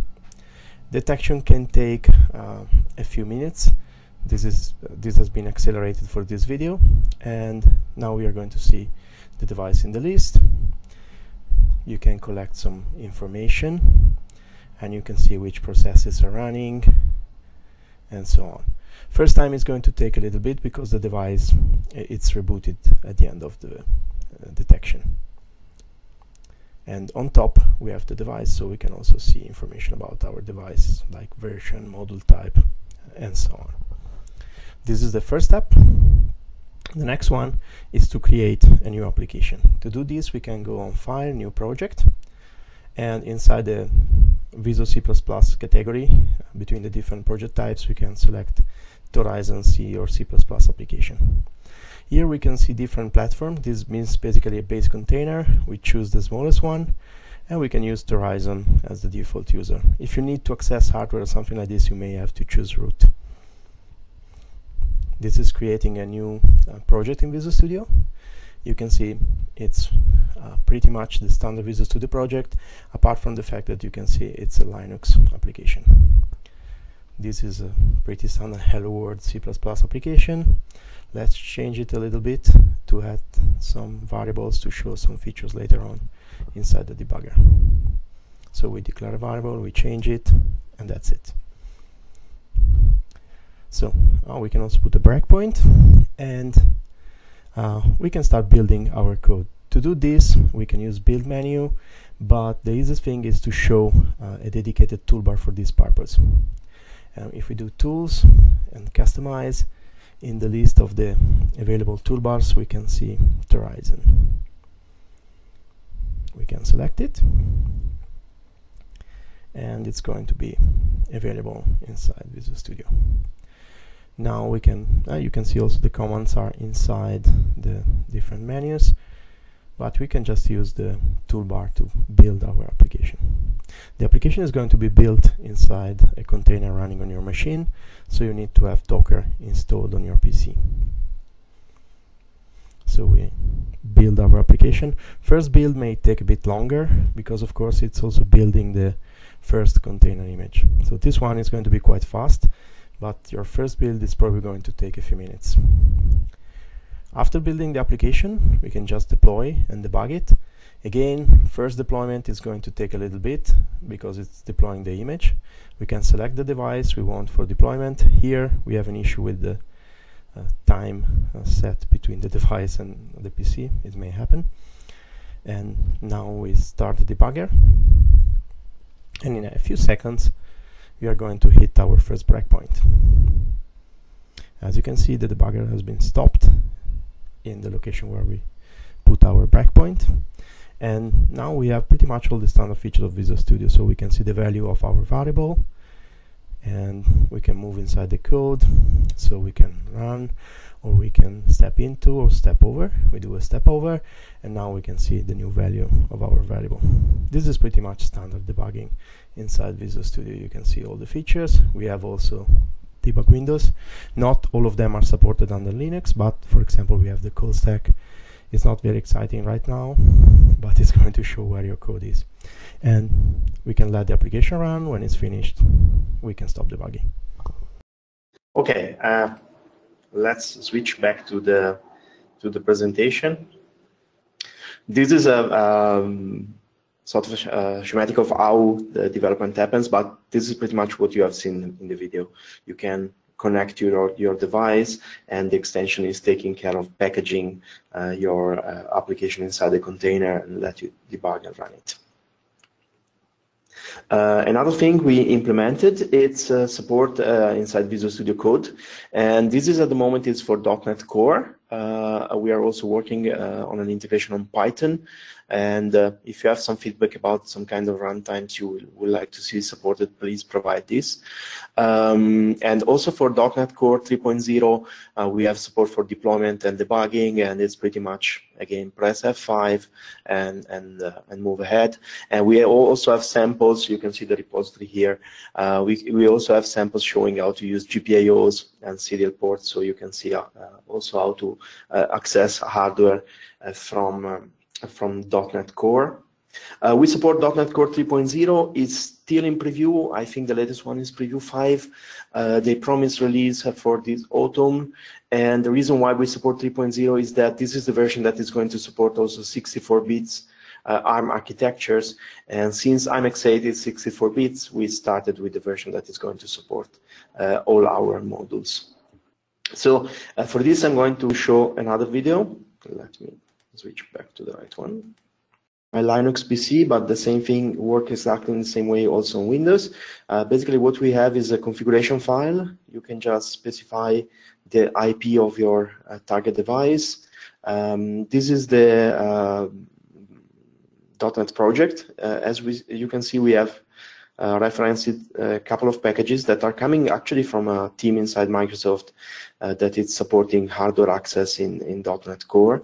Detection can take a few minutes. This has been accelerated for this video, and now we are going to see the device in the list. You can collect some information, and you can see which processes are running and so on. First time is going to take a little bit because the device, it's rebooted at the end of the detection. And on top we have the device, so we can also see information about our device like version, model type and so on. This is the first step. The next one is to create a new application. To do this, we can go on File, New Project, and inside the Visual C++ category, between the different project types, we can select Torizon C or C++ application. Here we can see different platforms. This means basically a base container. We choose the smallest one, and we can use Torizon as the default user. If you need to access hardware or something like this, you may have to choose root. This is creating a new project in Visual Studio. You can see it's pretty much the standard Visual Studio project, apart from the fact that you can see it's a Linux application. This is a pretty standard Hello World C++ application. Let's change it a little bit to add some variables to show some features later on inside the debugger. So we declare a variable, we change it, and that's it. So we can also put a breakpoint, and we can start building our code. To do this, we can use build menu, but the easiest thing is to show a dedicated toolbar for this purpose. If we do tools and customize, in the list of the available toolbars we can see Torizon. We can select it, and it's going to be available inside Visual Studio. Now we can you can see also the commands are inside the different menus, but we can just use the toolbar to build our application. The application is going to be built inside a container running on your machine, so you need to have Docker installed on your PC. So we build our application. First build may take a bit longer because of course it's also building the first container image. So this one is going to be quite fast, but your first build is probably going to take a few minutes. After building the application, we can just deploy and debug it. Again, first deployment is going to take a little bit because it's deploying the image. We can select the device we want for deployment. Here we have an issue with the time set between the device and the PC. It may happen. And now we start the debugger, and in a few seconds we are going to hit our first breakpoint. As you can see, the debugger has been stopped in the location where we put our breakpoint, and now we have pretty much all the standard features of Visual Studio. So we can see the value of our variable, and we can move inside the code, so we can run, or we can step into or step over. We do a step over, and now we can see the new value of our variable. This is pretty much standard debugging inside Visual Studio. You can see all the features. We have also debug windows. Not all of them are supported under Linux, but for example we have the call stack. It's not very exciting right now, but it's going to show where your code is. And we can let the application run. When it's finished, we can stop debugging. Okay, let's switch back to the presentation. This is a sort of a schematic of how the development happens, but this is pretty much what you have seen in the video. You can connect your device, and the extension is taking care of packaging your application inside the container and let you debug and run it. Another thing we implemented, it's support inside Visual Studio Code, and this is at the moment is for .NET Core. We are also working on an integration on Python, and if you have some feedback about some kind of runtimes you would like to see supported, please provide this. And also for .NET Core 3.0, we have support for deployment and debugging, and it's pretty much, again, press F5 and move ahead. And we also have samples. You can see the repository here. We also have samples showing how to use GPIOs and serial ports, so you can see also how to access hardware from .NET Core. We support .NET Core 3.0. It's still in preview. I think the latest one is preview 5. They promised release for this autumn. And the reason why we support 3.0 is that this is the version that is going to support also 64 bits ARM architectures. And since i.MX 8 is 64 bits, we started with the version that is going to support all our modules. So for this, I'm going to show another video. Let me switch back to the right one. My Linux PC, but the same thing works exactly in the same way also on Windows. Basically what we have is a configuration file. You can just specify the IP of your target device. This is the .NET project. As you can see, we have referenced a couple of packages that are coming actually from a team inside Microsoft that is supporting hardware access in .NET Core.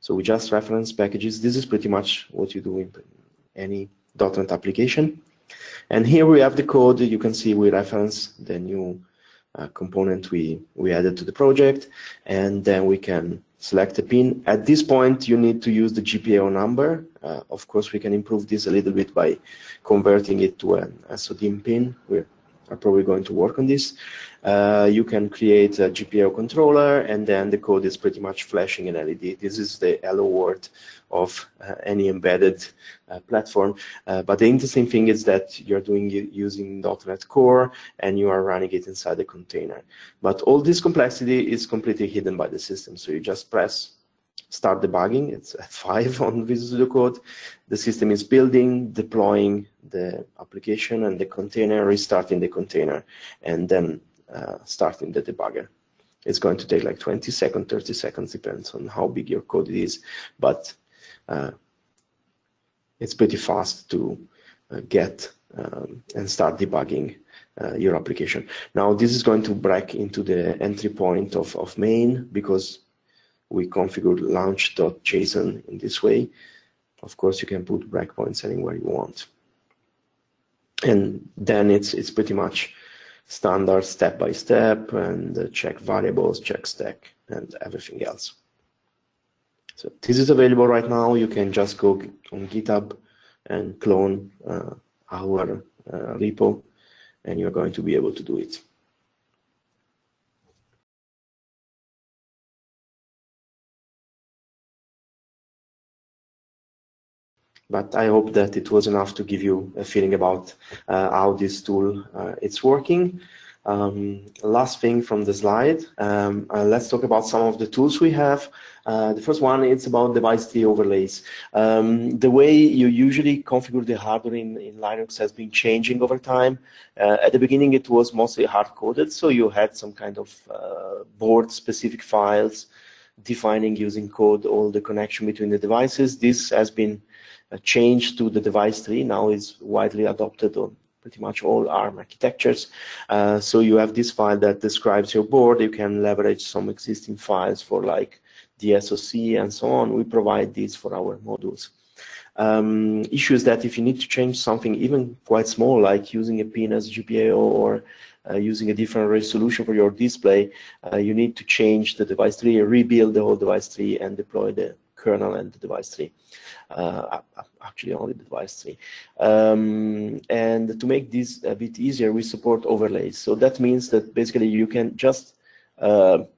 So we just reference packages. This is pretty much what you do in any .NET application. And here we have the code. You can see we reference the new component we added to the project, and then we can select a pin. At this point, you need to use the GPIO number. Of course, we can improve this a little bit by converting it to an SODIMM pin. We are probably going to work on this. You can create a GPIO controller, and then the code is pretty much flashing an LED. This is the hello world of any embedded platform. But the interesting thing is that you're doing it using .NET Core, and you are running it inside a container. But all this complexity is completely hidden by the system. So you just press start debugging. It's at 5 on Visual Studio Code. The system is building, deploying the application and the container, restarting the container, and then starting the debugger. It's going to take like 20 seconds, 30 seconds, depends on how big your code is, but it's pretty fast to get and start debugging your application. Now, this is going to break into the entry point of main, because we configured launch.json in this way. Of course, you can put breakpoints anywhere you want. And then it's pretty much standard step by step, and check variables, check stack, and everything else. So this is available right now. You can just go on GitHub and clone our repo, and you're going to be able to do it. But I hope that it was enough to give you a feeling about how this tool it's working. Last thing from the slide, let's talk about some of the tools we have. The first one is about device tree overlays. The way you usually configure the hardware in Linux has been changing over time. At the beginning, it was mostly hard-coded, so you had some kind of board-specific files defining using code all the connection between the devices. This has been changed to the device tree. Now is widely adopted on pretty much all ARM architectures. So you have this file that describes your board. You can leverage some existing files for like the SoC and so on. We provide these for our modules. Issue is that if you need to change something even quite small, like using a pin as GPIO or using a different resolution for your display, you need to change the device tree, rebuild the whole device tree, and deploy the kernel and the device tree. Actually, only the device tree. And to make this a bit easier, we support overlays. So that means that basically you can just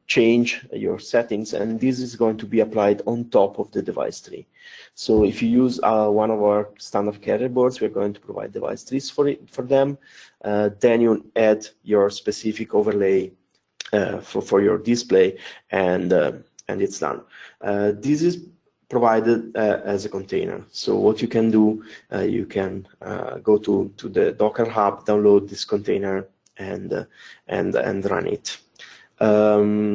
change your settings, and this is going to be applied on top of the device tree. So if you use one of our standard carrier boards, we're going to provide device trees for them. Then you add your specific overlay for your display, and it's done. This is provided as a container. So what you can do, you can go to the Docker Hub, download this container, and run it.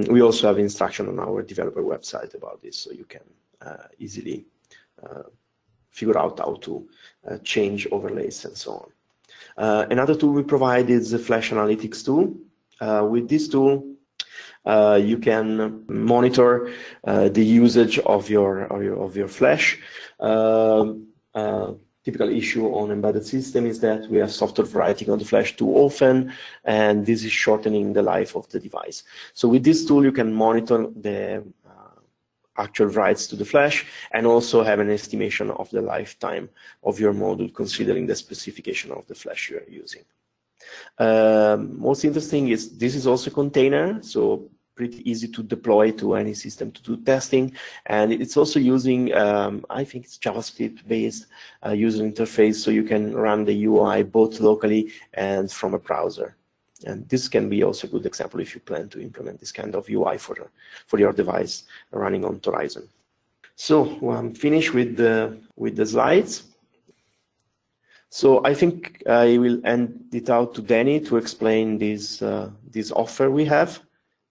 We also have instruction on our developer website about this, so you can easily figure out how to change overlays and so on. Another tool we provide is the Flash Analytics tool. With this tool, you can monitor the usage of your flash. Typical issue on embedded system is that we have software writing on the flash too often, and this is shortening the life of the device. So with this tool, you can monitor the actual writes to the flash, and also have an estimation of the lifetime of your module considering the specification of the flash you are using. Most interesting is this is also a container, so pretty easy to deploy to any system to do testing, and it's also using I think it's JavaScript based user interface, so you can run the UI both locally and from a browser. And this can be also a good example if you plan to implement this kind of UI for your device running on Torizon. So I'm finished with the slides. So I think I will end it out to Danny to explain this offer we have,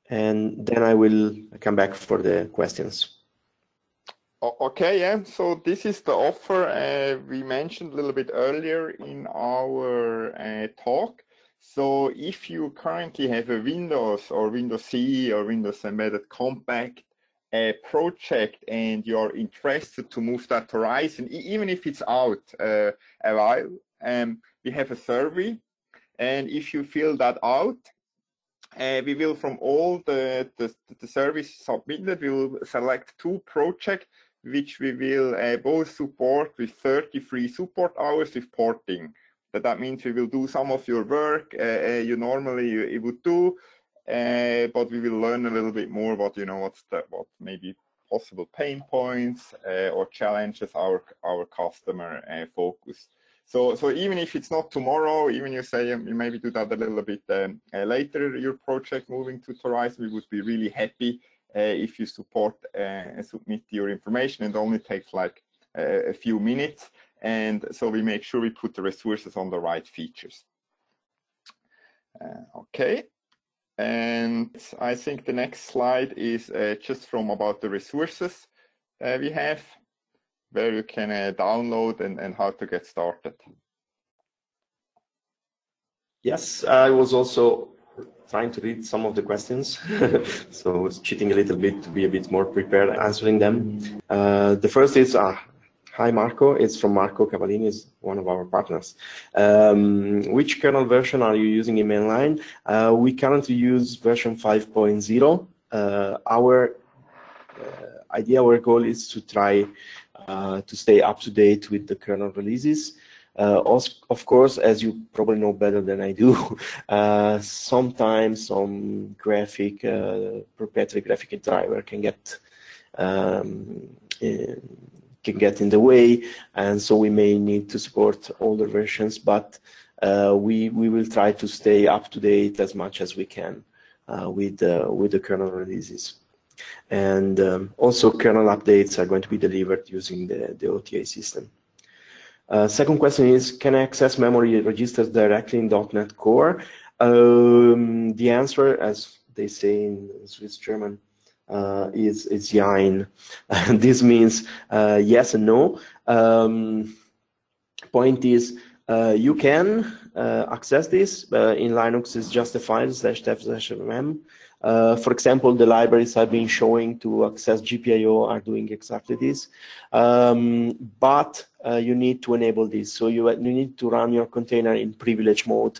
and then I will come back for the questions. Okay, yeah. So this is the offer we mentioned a little bit earlier in our talk. So if you currently have a Windows or Windows CE or Windows Embedded Compact project, and you're interested to move that to Torizon, even if it's out a while, we have a survey, and if you fill that out, we will, from all the service submitted, we will select two projects which we will both support with 33 support hours with porting. But that means we will do some of your work you normally you would do, but we will learn a little bit more about, you know, what maybe possible pain points or challenges our customer focus. So even if it's not tomorrow, even you say you maybe do that a little bit later, your project moving to Torizon, we would be really happy if you submit your information. It only takes like a few minutes. And so we make sure we put the resources on the right features. Okay. And I think the next slide is just from about the resources we have, where you can download and how to get started. Yes, I was also trying to read some of the questions. So I was cheating a little bit to be a bit more prepared answering them. The first is, hi Marco, it's from Marco Cavallini, is one of our partners. Which kernel version are you using in mainline? We currently use version 5.0. Our idea, our goal is to try to stay up to date with the kernel releases. Also, of course, as you probably know better than I do, sometimes some graphic, proprietary graphic driver can get in the way, and so we may need to support older versions, but we will try to stay up to date as much as we can with the kernel releases. And also kernel updates are going to be delivered using the OTA system. Second question is, can I access memory registers directly in .NET Core? The answer, as they say in Swiss German, is Jein. This means yes and no. Point is, you can access this. In Linux, it's just a file, /dev/mm. For example, the libraries I've been showing to access GPIO are doing exactly this, but you need to enable this. So you need to run your container in privilege mode,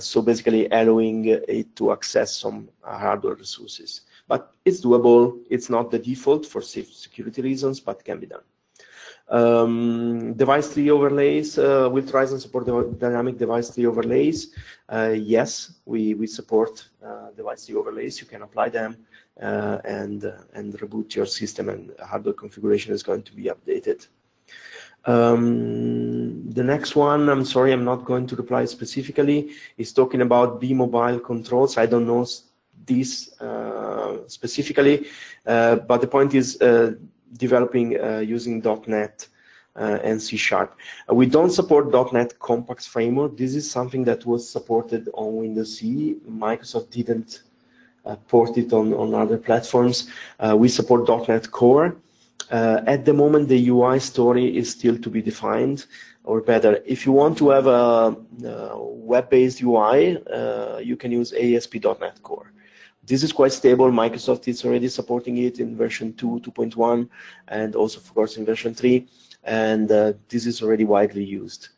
so basically allowing it to access some hardware resources. But it's doable. It's not the default for security reasons, but can be done. Device tree overlays, will Torizon support the dynamic device tree overlays? Yes, we support device tree overlays. You can apply them and reboot your system, and hardware configuration is going to be updated. The next one, I'm sorry, I'm not going to reply specifically, is talking about B-mobile controls. I don't know this specifically, but the point is, developing using .NET and C#. We don't support .NET Compact framework. This is something that was supported on Windows CE. Microsoft didn't port it on other platforms. We support .NET Core. At the moment, the UI story is still to be defined, or better, if you want to have a web-based UI, you can use ASP.NET Core. This is quite stable. Microsoft is already supporting it in version 2, 2.1, and also, of course, in version 3. And this is already widely used.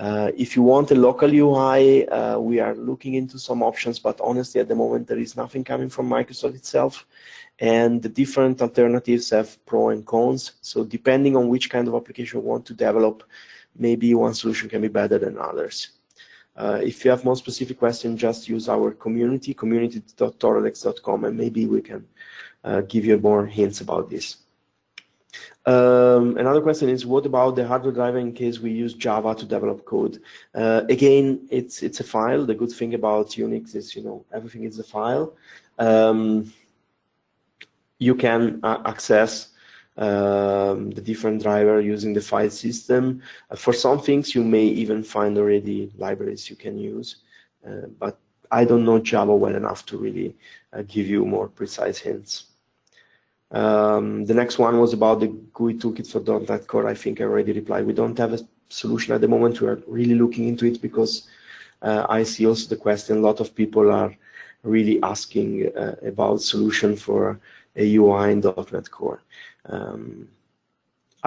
If you want a local UI, we are looking into some options, but honestly, at the moment, there is nothing coming from Microsoft itself. And the different alternatives have pros and cons. So depending on which kind of application you want to develop, maybe one solution can be better than others. If you have more specific questions, just use our community, community.toradex.com, and maybe we can give you more hints about this. Another question is, what about the hardware driver in case we use Java to develop code? Again, it's a file. The good thing about Unix is, you know, everything is a file. You can access the different driver using the file system. For some things, you may even find already libraries you can use, but I don't know Java well enough to really give you more precise hints. The next one was about the GUI toolkit for .NET Core. I think I already replied. We don't have a solution at the moment. We are really looking into it because I see also the question, a lot of people are really asking about solution for a UI in .NET Core. I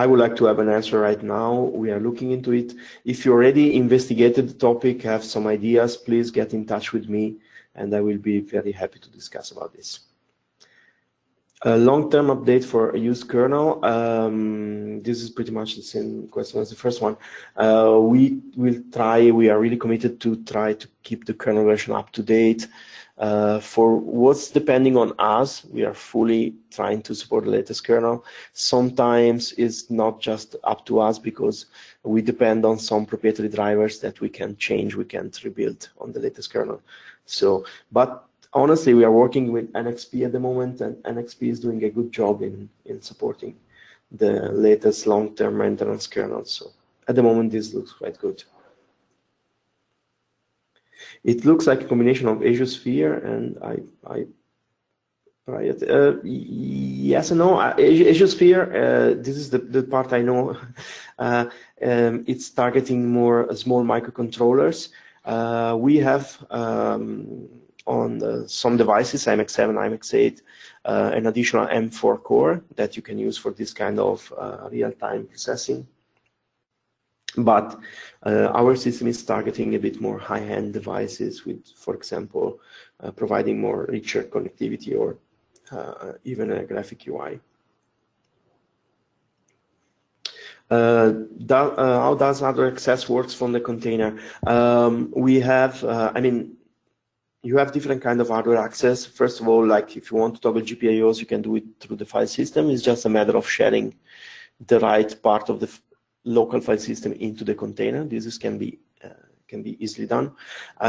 would like to have an answer right now. We are looking into it. If you already investigated the topic, have some ideas, please get in touch with me and I will be very happy to discuss about this. A long-term update for a used kernel. This is pretty much the same question as the first one. We are really committed to try to keep the kernel version up to date. For what's depending on us, we are fully trying to support the latest kernel. Sometimes it's not just up to us because we depend on some proprietary drivers that we can change, we can't rebuild on the latest kernel. So, but honestly, we are working with NXP at the moment, and NXP is doing a good job in supporting the latest long-term maintenance kernel. So at the moment, this looks quite good. It looks like a combination of Azure Sphere and yes and no. Azure Sphere, this is the part I know. It's targeting more small microcontrollers. We have on some devices, i.MX 7, i.MX 8, an additional M4 core that you can use for this kind of real-time processing. But our system is targeting a bit more high-end devices with, for example, providing more richer connectivity or even a graphic UI. How does hardware access works from the container? We have, you have different kind of hardware access. First of all, like if you want to toggle GPIOs, you can do it through the file system. It's just a matter of sharing the right part of the local file system into the container. This can be easily done.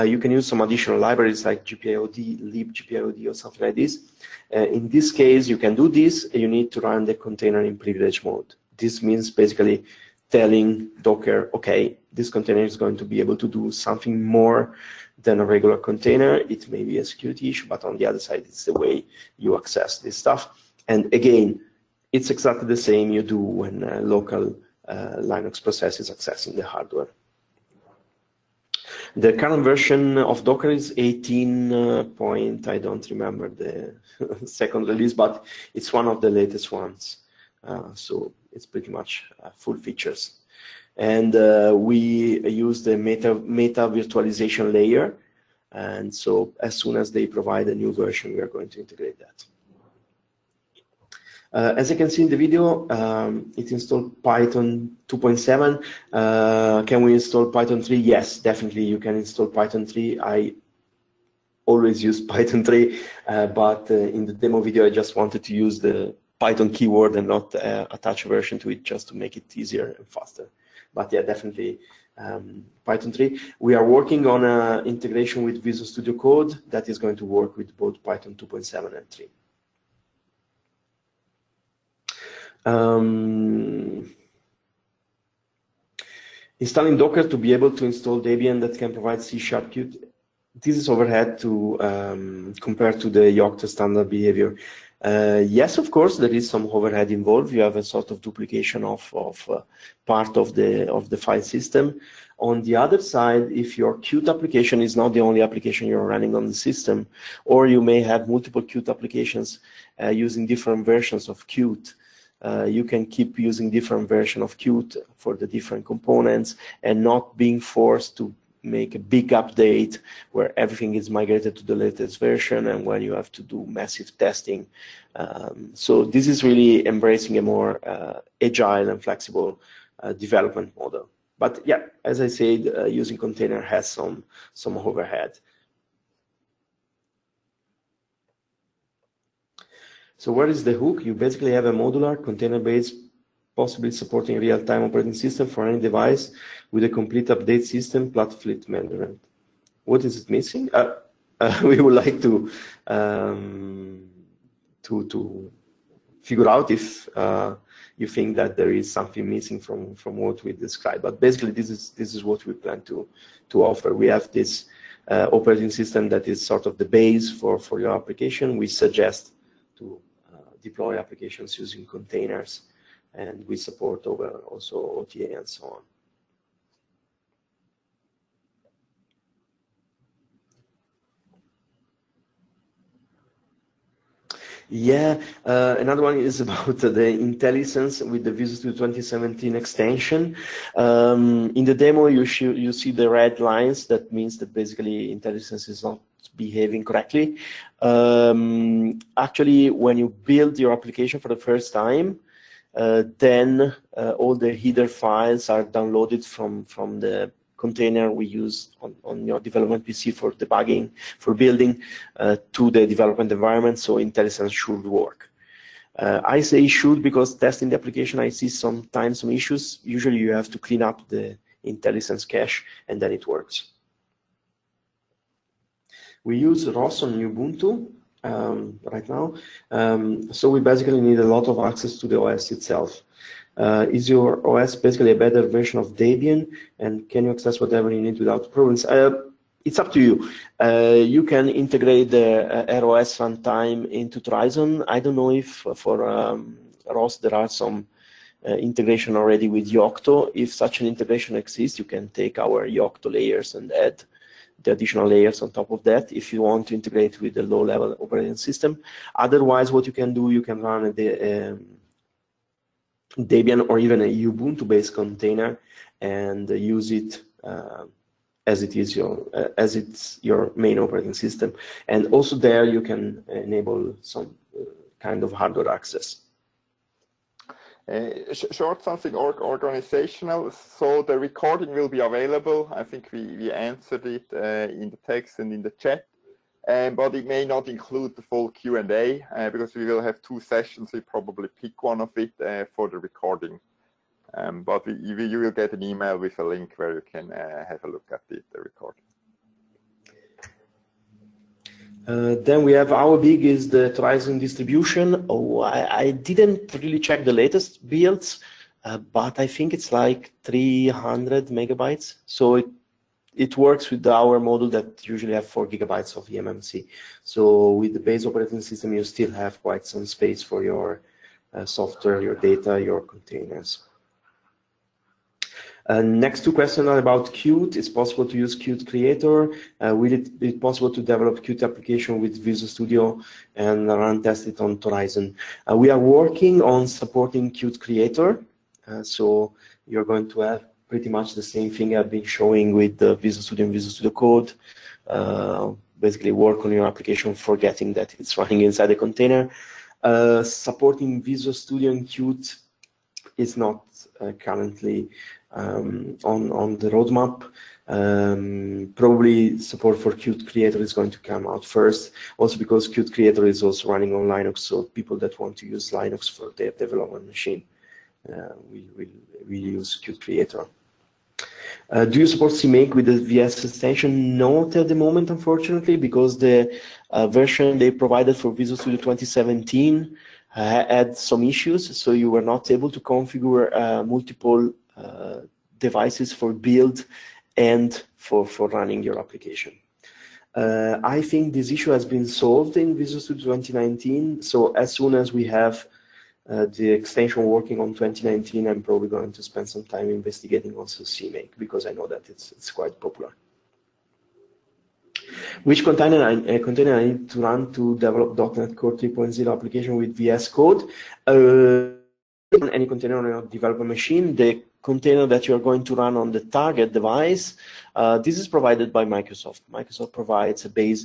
You can use some additional libraries like GPIOD, libGPIOD, or something like this. In this case, you can do this. You need to run the container in privilege mode. This means basically telling Docker, okay, this container is going to be able to do something more than a regular container. It may be a security issue, but on the other side, it's the way you access this stuff. And again, it's exactly the same you do when a local Linux process is accessing the hardware. The current version of Docker is 18 point, I don't remember the second release, but it's one of the latest ones. So it's pretty much full features. And we use the meta virtualization layer. And so as soon as they provide a new version, we are going to integrate that. As you can see in the video, it installed Python 2.7. Can we install Python 3? Yes, definitely you can install Python 3. I always use Python 3, but in the demo video, I just wanted to use the Python keyword and not attach a version to it just to make it easier and faster. But yeah, definitely Python 3. We are working on an integration with Visual Studio Code that is going to work with both Python 2.7 and 3. Installing Docker to be able to install Debian that can provide C# Qt. This is overhead to compare to the Yocto standard behavior. Yes, of course, there is some overhead involved. You have a sort of duplication of part of the file system. On the other side, if your Qt application is not the only application you're running on the system, or you may have multiple Qt applications using different versions of Qt, you can keep using different versions of Qt for the different components and not being forced to make a big update where everything is migrated to the latest version and where you have to do massive testing. So this is really embracing a more agile and flexible development model. But yeah, as I said, using container has some overhead. So where is the hook? You basically have a modular container-based, possibly supporting real-time operating system for any device with a complete update system, platflip management. What is it missing? We would like to figure out if you think that there is something missing from what we described. But basically, this is what we plan to offer. We have this operating system that is sort of the base for your application. We suggest to deploy applications using containers. And we support over also OTA and so on. Yeah, another one is about the IntelliSense with the Visual Studio 2017 extension. In the demo, you see the red lines. That means that basically IntelliSense is not behaving correctly. Actually, when you build your application for the first time, then all the header files are downloaded from the container we use on your development PC for debugging, for building, to the development environment, so IntelliSense should work. I say should because testing the application, I see sometimes some issues. Usually you have to clean up the IntelliSense cache and then it works. We use ROS on Ubuntu right now, so we basically need a lot of access to the OS itself. Is your OS basically a better version of Debian, and can you access whatever you need without problems? It's up to you. You can integrate the ROS runtime into Torizon. I don't know if for ROS there are some integration already with Yocto. If such an integration exists, you can take our Yocto layers and add the additional layers on top of that if you want to integrate with the low-level operating system. Otherwise, what you can do, you can run the Debian or even a Ubuntu-based container and use it as it's your main operating system. And also there you can enable some kind of hardware access. Short something organizational. So the recording will be available. I think we answered it in the text and in the chat. But it may not include the full Q&A because we will have two sessions. We probably pick one of it for the recording. But you will get an email with a link where you can have a look at the recording. Then we have how big is the Torizon distribution. Oh, I didn't really check the latest builds, but I think it's like 300 megabytes. So it works with our model that usually have 4 GB of eMMC. So with the base operating system, you still have quite some space for your software, your data, your containers. Next two questions are about Qt. It's possible to use Qt Creator. Will it be possible to develop Qt application with Visual Studio and run test it on Torizon? We are working on supporting Qt Creator. So you're going to have pretty much the same thing I've been showing with Visual Studio and Visual Studio Code. Basically work on your application, forgetting that it's running inside a container. Supporting Visual Studio and Qt is not currently on the roadmap. Probably support for Qt Creator is going to come out first, also because Qt Creator is also running on Linux, so people that want to use Linux for their development machine will use Qt Creator. Do you support CMake with the VS extension? Not at the moment, unfortunately, because the version they provided for Visual Studio 2017 had some issues, so you were not able to configure multiple devices for build and for running your application. I think this issue has been solved in Visual Studio 2019, so as soon as we have the extension working on 2019, I'm probably going to spend some time investigating also CMake, because I know that it's quite popular. Which container I need to run to develop .NET Core 3.0 application with VS Code? On any container on your development machine, the container that you're going to run on the target device, this is provided by Microsoft. Microsoft provides a base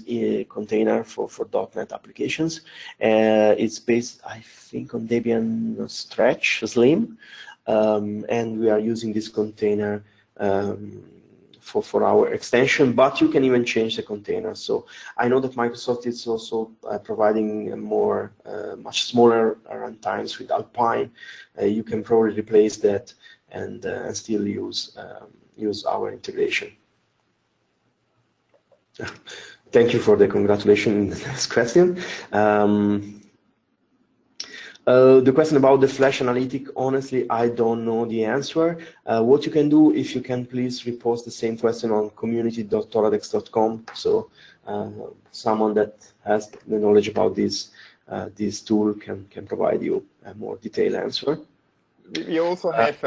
container for .NET applications. It's based, I think, on Debian Stretch Slim, and we are using this container for our extension, but you can even change the container. So I know that Microsoft is also providing more, much smaller runtimes with Alpine. You can probably replace that and still use our integration. Thank you for the congratulations in the next question. The question about the Flash analytic, honestly, I don't know the answer. What you can do, if you can please repost the same question on community.toradex.com, so someone that has the knowledge about this tool can provide you a more detailed answer. We also have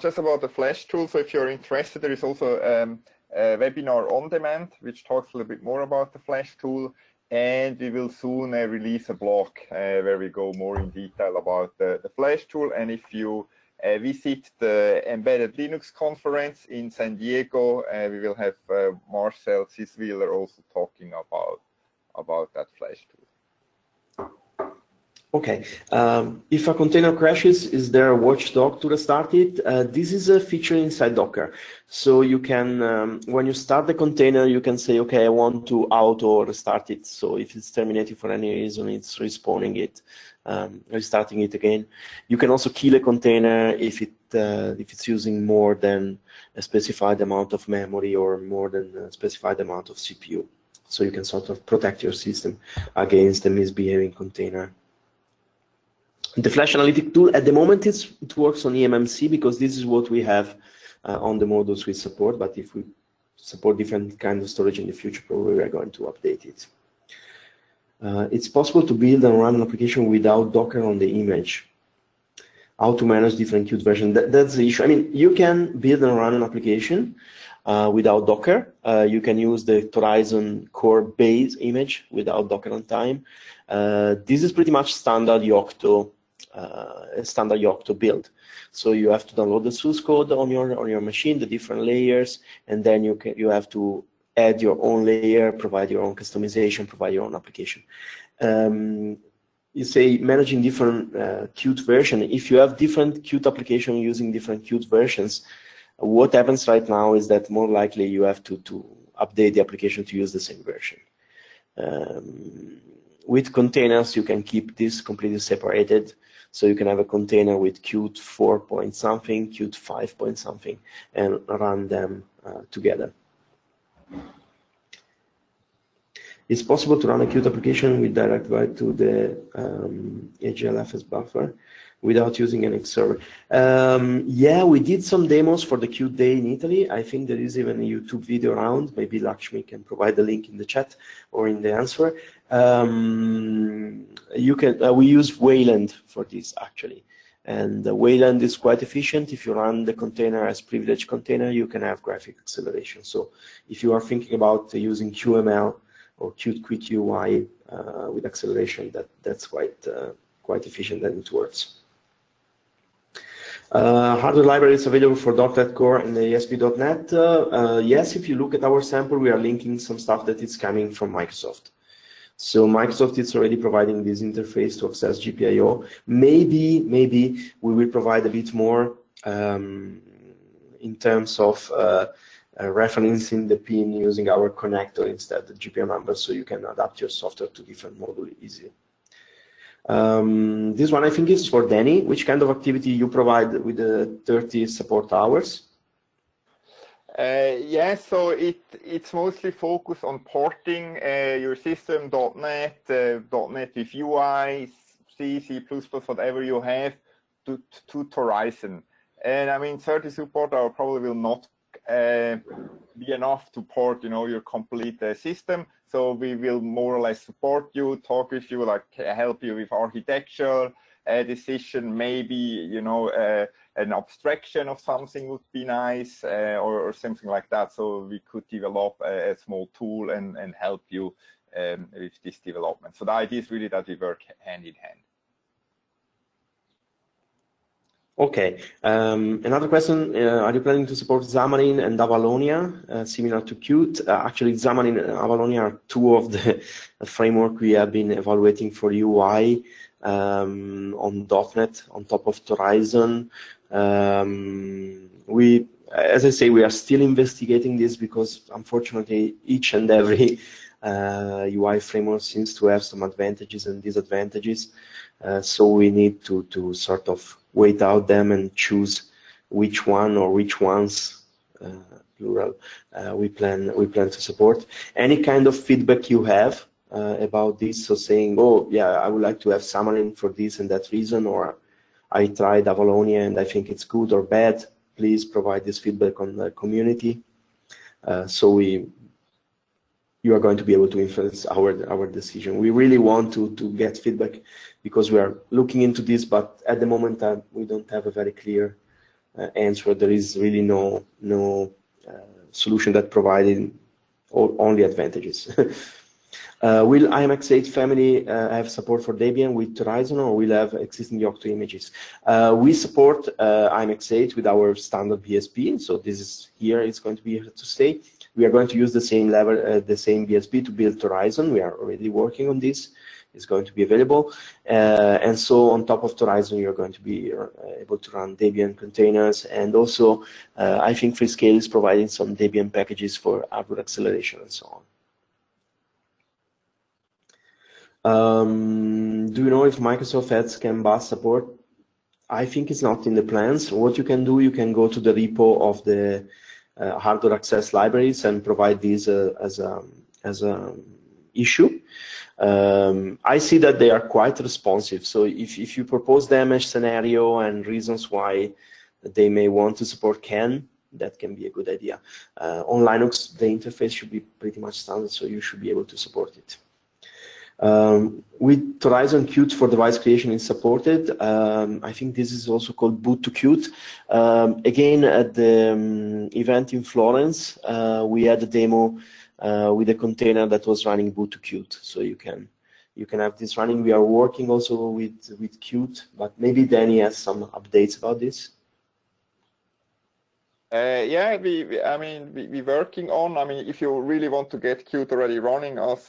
just about the Flash tool, so if you're interested, there is also a webinar on demand which talks a little bit more about the Flash tool. And we will soon release a blog where we go more in detail about the Flash tool. And if you We sit the Embedded Linux conference in San Diego. We will have Marcel Ziswiler also talking about that flash tool. Okay. If a container crashes, is there a watchdog to restart it? This is a feature inside Docker. So you can, when you start the container, you can say, okay, I want to auto restart it. So if it's terminated for any reason, it's respawning it, restarting it again. You can also kill a container if it's using more than a specified amount of memory or more than a specified amount of CPU. So you can sort of protect your system against a misbehaving container. The Flash Analytic tool, at the moment, it works on eMMC because this is what we have on the modules we support, but if we support different kinds of storage in the future, probably we are going to update it. It's possible to build and run an application without Docker on the image. How to manage different Qt versions, that's the issue. I mean, you can build and run an application without Docker. You can use the Torizon core base image without Docker on time. This is pretty much standard Yocto. Standard Yocto build. So you have to download the source code on your machine, the different layers, and then you have to add your own layer, provide your own customization, provide your own application. You say managing different Qt version. If you have different Qt application using different Qt versions, what happens right now is that more likely you have to update the application to use the same version. With containers, you can keep this completely separated. So you can have a container with Qt 4.something, Qt 5.something, and run them together. It's possible to run a Qt application with direct write to the AGLFS buffer without using NX server. Yeah, we did some demos for the Qt Day in Italy. I think there is even a YouTube video around. Maybe Lakshmi can provide the link in the chat or in the answer. We use Wayland for this actually. And Wayland is quite efficient. If you run the container as privileged container, you can have graphic acceleration. So if you are thinking about using QML or Qt Quick UI with acceleration, that's quite efficient and it works. Hardware library is available for .NET Core and the ASP.NET. Yes, if you look at our sample, we are linking some stuff that is coming from Microsoft. So Microsoft is already providing this interface to access GPIO. Maybe we will provide a bit more in terms of referencing the pin using our connector instead of GPIO numbers, so you can adapt your software to different modules easily. This one I think is for Danny. Which kind of activity you provide with the 30 support hours? Yeah, so it's mostly focused on porting your system, .NET with UI, C++, whatever you have, to Torizon. And I mean, 30 support hour probably will not be enough to port, you know, your complete system. So we will more or less support you, talk with you, like help you with architecture decision. Maybe, you know, an abstraction of something would be nice, or something like that. So we could develop a small tool and help you with this development. So the idea is really that we work hand in hand. Okay. Another question, are you planning to support Xamarin and Avalonia, similar to Qt? Actually, Xamarin and Avalonia are two of the framework we have been evaluating for UI on .NET, on top of Torizon. We, as I say, we are still investigating this because, unfortunately, each and every UI framework seems to have some advantages and disadvantages. So we need to sort of wait out them and choose which one or which ones, plural, we plan to support. Any kind of feedback you have about this, so saying, oh yeah, I would like to have Xamarin for this and that reason, or I tried Avalonia and I think it's good or bad, please provide this feedback on the community. So you are going to be able to influence our decision. We really want to get feedback because we are looking into this, but at the moment we don't have a very clear answer. There is really no solution that provided only advantages. Will i.MX 8 family have support for Debian with Torizon, or will have existing Yocto images? We support i.MX 8 with our standard BSP, so this is here, it's going to be here to stay. We are going to use the same level, the same BSP to build Torizon. We are already working on this. It's going to be available. And so on top of Torizon, you're going to be able to run Debian containers. And also, I think Freescale is providing some Debian packages for output acceleration and so on. Do you know if Microsoft has CAN bus support? I think it's not in the plans. What you can do, you can go to the repo of the hardware access libraries and provide these as a issue. I see that they are quite responsive. So if you propose them a scenario and reasons why they may want to support CAN, that can be a good idea. On Linux, the interface should be pretty much standard, so you should be able to support it. With Torizon, Qt for device creation is supported. I think this is also called Boot to Qt. Again, at the event in Florence, we had a demo with a container that was running Boot to Qt, so you can have this running. We are working also with Qt, but maybe Danny has some updates about this. Yeah, we working on. I mean, if you really want to get Qt already running, as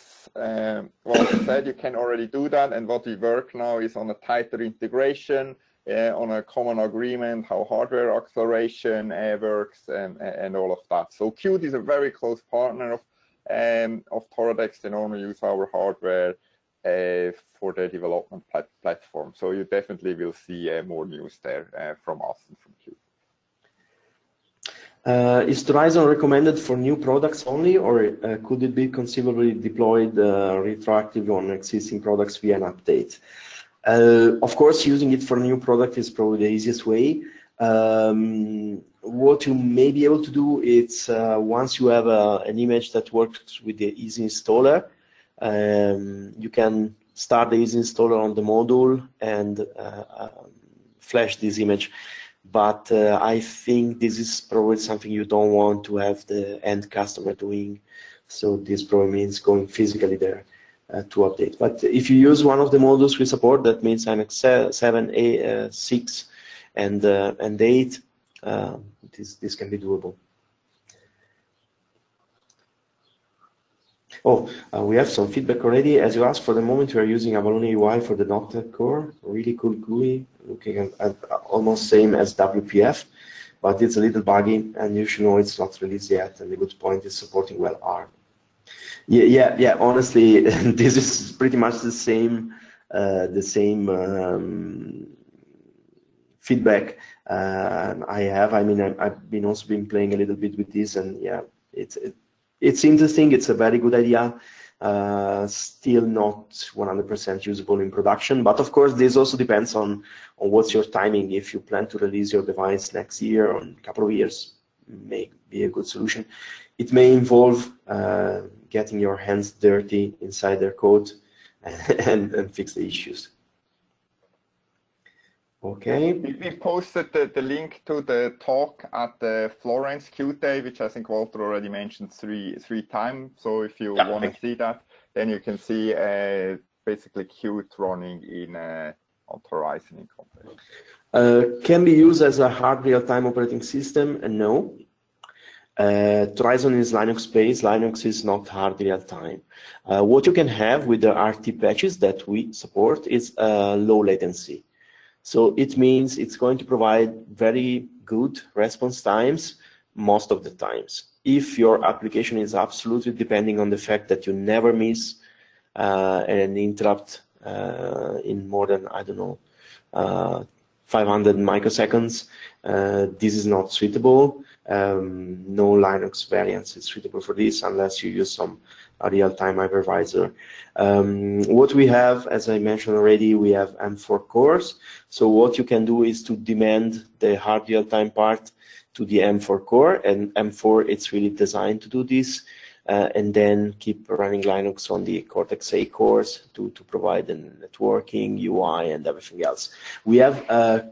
Walter said, you can already do that. And what we work now is on a tighter integration, on a common agreement, how hardware acceleration works, and all of that. So Qt is a very close partner of Toradex. They normally use our hardware for their development platform. So you definitely will see more news there from us and from Qt. Is Torizon recommended for new products only, or could it be conceivably deployed retroactively on existing products via an update? Of course, using it for a new product is probably the easiest way. What you may be able to do is, once you have an image that works with the easy installer, you can start the easy installer on the module and flash this image. But I think this is probably something you don't want to have the end customer doing. So this probably means going physically there to update. But if you use one of the modules we support, that means i.MX 7, 8, 6, and 8, this can be doable. Oh, we have some feedback already. As you asked, for the moment, we are using Avalonia UI for the .NET Core. Really cool GUI, looking at almost same as WPF, but it's a little buggy, and you should know it's not released yet. And the good point is supporting well ARM. Yeah. Honestly, this is pretty much the same feedback I have. I mean, I've also been playing a little bit with this, and yeah, it's interesting. It's a very good idea. Still not 100% usable in production. But of course, this also depends on what's your timing. If you plan to release your device next year or in a couple of years, may be a good solution. It may involve getting your hands dirty inside their code and fix the issues. Okay. We posted the link to the talk at the Florence Qt Day, which I think Walter already mentioned three times. So if you want to see that, then you can see basically Qt running in on Torizon in context. Can be used as a hard real-time operating system? No. Torizon is Linux-based. Linux is not hard real-time. What you can have with the RT patches that we support is low latency. So it means it's going to provide very good response times most of the times. If your application is absolutely depending on the fact that you never miss an interrupt in more than, I don't know, 500 microseconds, this is not suitable. No Linux variant is suitable for this unless you use some real-time hypervisor. What we have, as I mentioned already, we have M4 cores. So what you can do is to demand the hard real-time part to the M4 core, and M4 it's really designed to do this, and then keep running Linux on the Cortex A cores to provide the networking, UI, and everything else. We have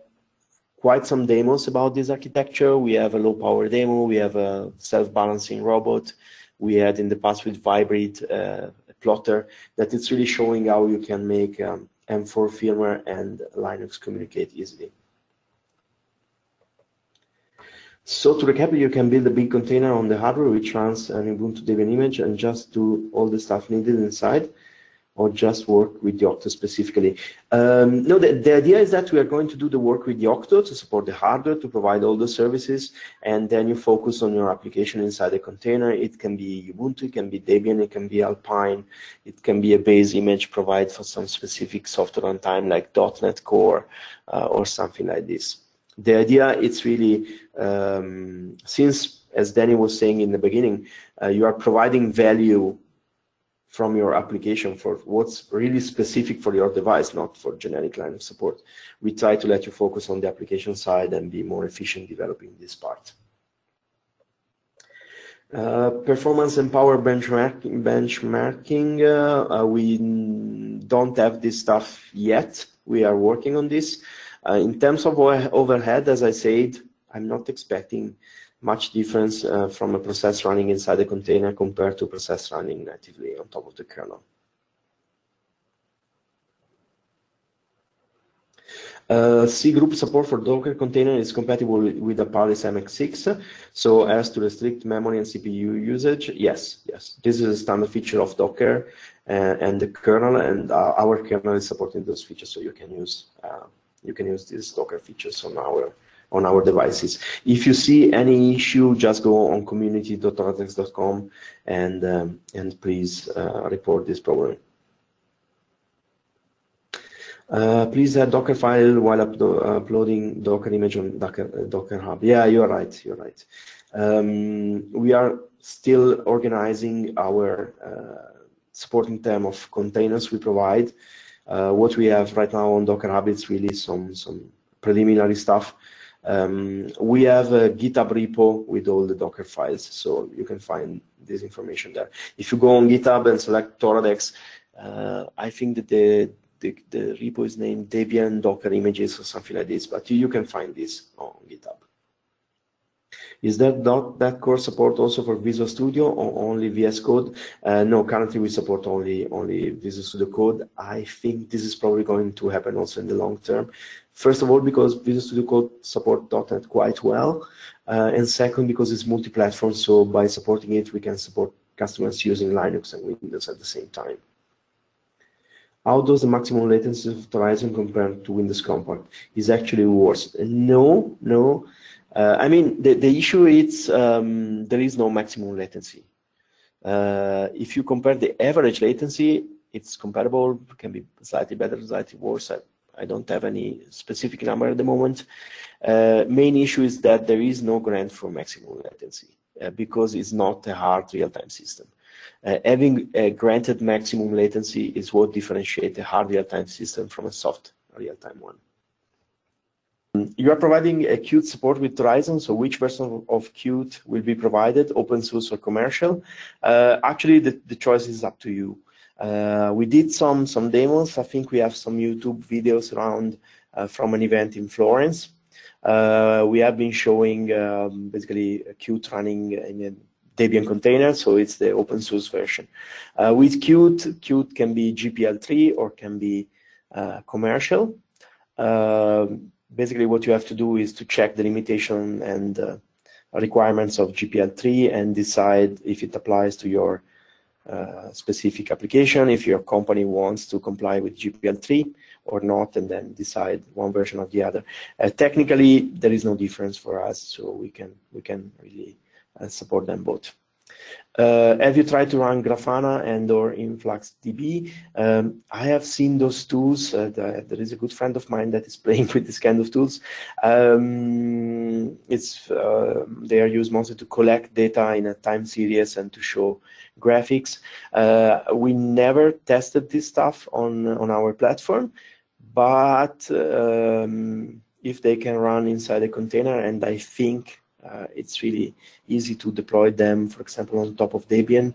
quite some demos about this architecture. We have a low-power demo. We have a self-balancing robot. We had in the past with Vibrate plotter, that it's really showing how you can make M4 firmware and Linux communicate easily. So to recap, you can build a big container on the hardware which runs an Ubuntu Debian image and just do all the stuff needed inside, or just work with Yocto specifically. No, the idea is that we are going to do the work with Yocto to support the hardware, to provide all the services, and then you focus on your application inside the container. It can be Ubuntu, it can be Debian, it can be Alpine, it can be a base image provided for some specific software runtime like .NET Core or something like this. The idea is really, since, as Danny was saying in the beginning, you are providing value from your application for what's really specific for your device, not for generic line of support. We try to let you focus on the application side and be more efficient developing this part. Performance and power benchmarking we don't have this stuff yet. We are working on this. In terms of overhead, as I said, I'm not expecting much difference from a process running inside the container compared to process running natively on top of the kernel. C-group support for Docker container is compatible with Apalis i.MX 6, so as to restrict memory and CPU usage. Yes, this is a standard feature of Docker and the kernel, and our kernel is supporting those features, so you can use these Docker features on our devices. If you see any issue, just go on community.toradex.com and please report this problem. Please add Docker file while uploading Docker image on Docker Hub. Yeah, you're right, you're right. We are still organizing our support in terms of containers we provide. What we have right now on Docker Hub is really some preliminary stuff. We have a GitHub repo with all the Docker files, so you can find this information there. If you go on GitHub and select Toradex, I think that the repo is named Debian Docker Images or something like this, but you can find this on GitHub. Is there .NET Core support also for Visual Studio or only VS Code? No, currently we support only Visual Studio Code. I think this is probably going to happen also in the long term. First of all, because Visual Studio Code supports .NET quite well, and second, because it's multi-platform, so by supporting it, we can support customers using Linux and Windows at the same time. How does the maximum latency of Torizon compare to Windows Compact? Is actually worse? No, no. I mean, the issue is there is no maximum latency. If you compare the average latency, it's comparable, can be slightly better, slightly worse. I don't have any specific number at the moment. Main issue is that there is no grant for maximum latency because it's not a hard real-time system. Having a granted maximum latency is what differentiates a hard real-time system from a soft real-time one. You are providing a Qt support with Torizon, so which version of Qt will be provided, open source or commercial? Actually, the choice is up to you. We did some demos. I think we have some YouTube videos around from an event in Florence. We have been showing basically Qt running in a Debian container, so it's the open source version. With Qt, Qt can be GPL3 or can be commercial. Basically, what you have to do is to check the limitation and requirements of GPL3 and decide if it applies to your specific application, if your company wants to comply with GPL3 or not, and then decide one version or the other. Technically, there is no difference for us, so we can really support them both. Have you tried to run Grafana and or InfluxDB? I have seen those tools. There is a good friend of mine that is playing with this kind of tools. They are used mostly to collect data in a time series and to show graphics. We never tested this stuff on our platform, but if they can run inside a container, and I think it's really easy to deploy them, for example, on top of Debian.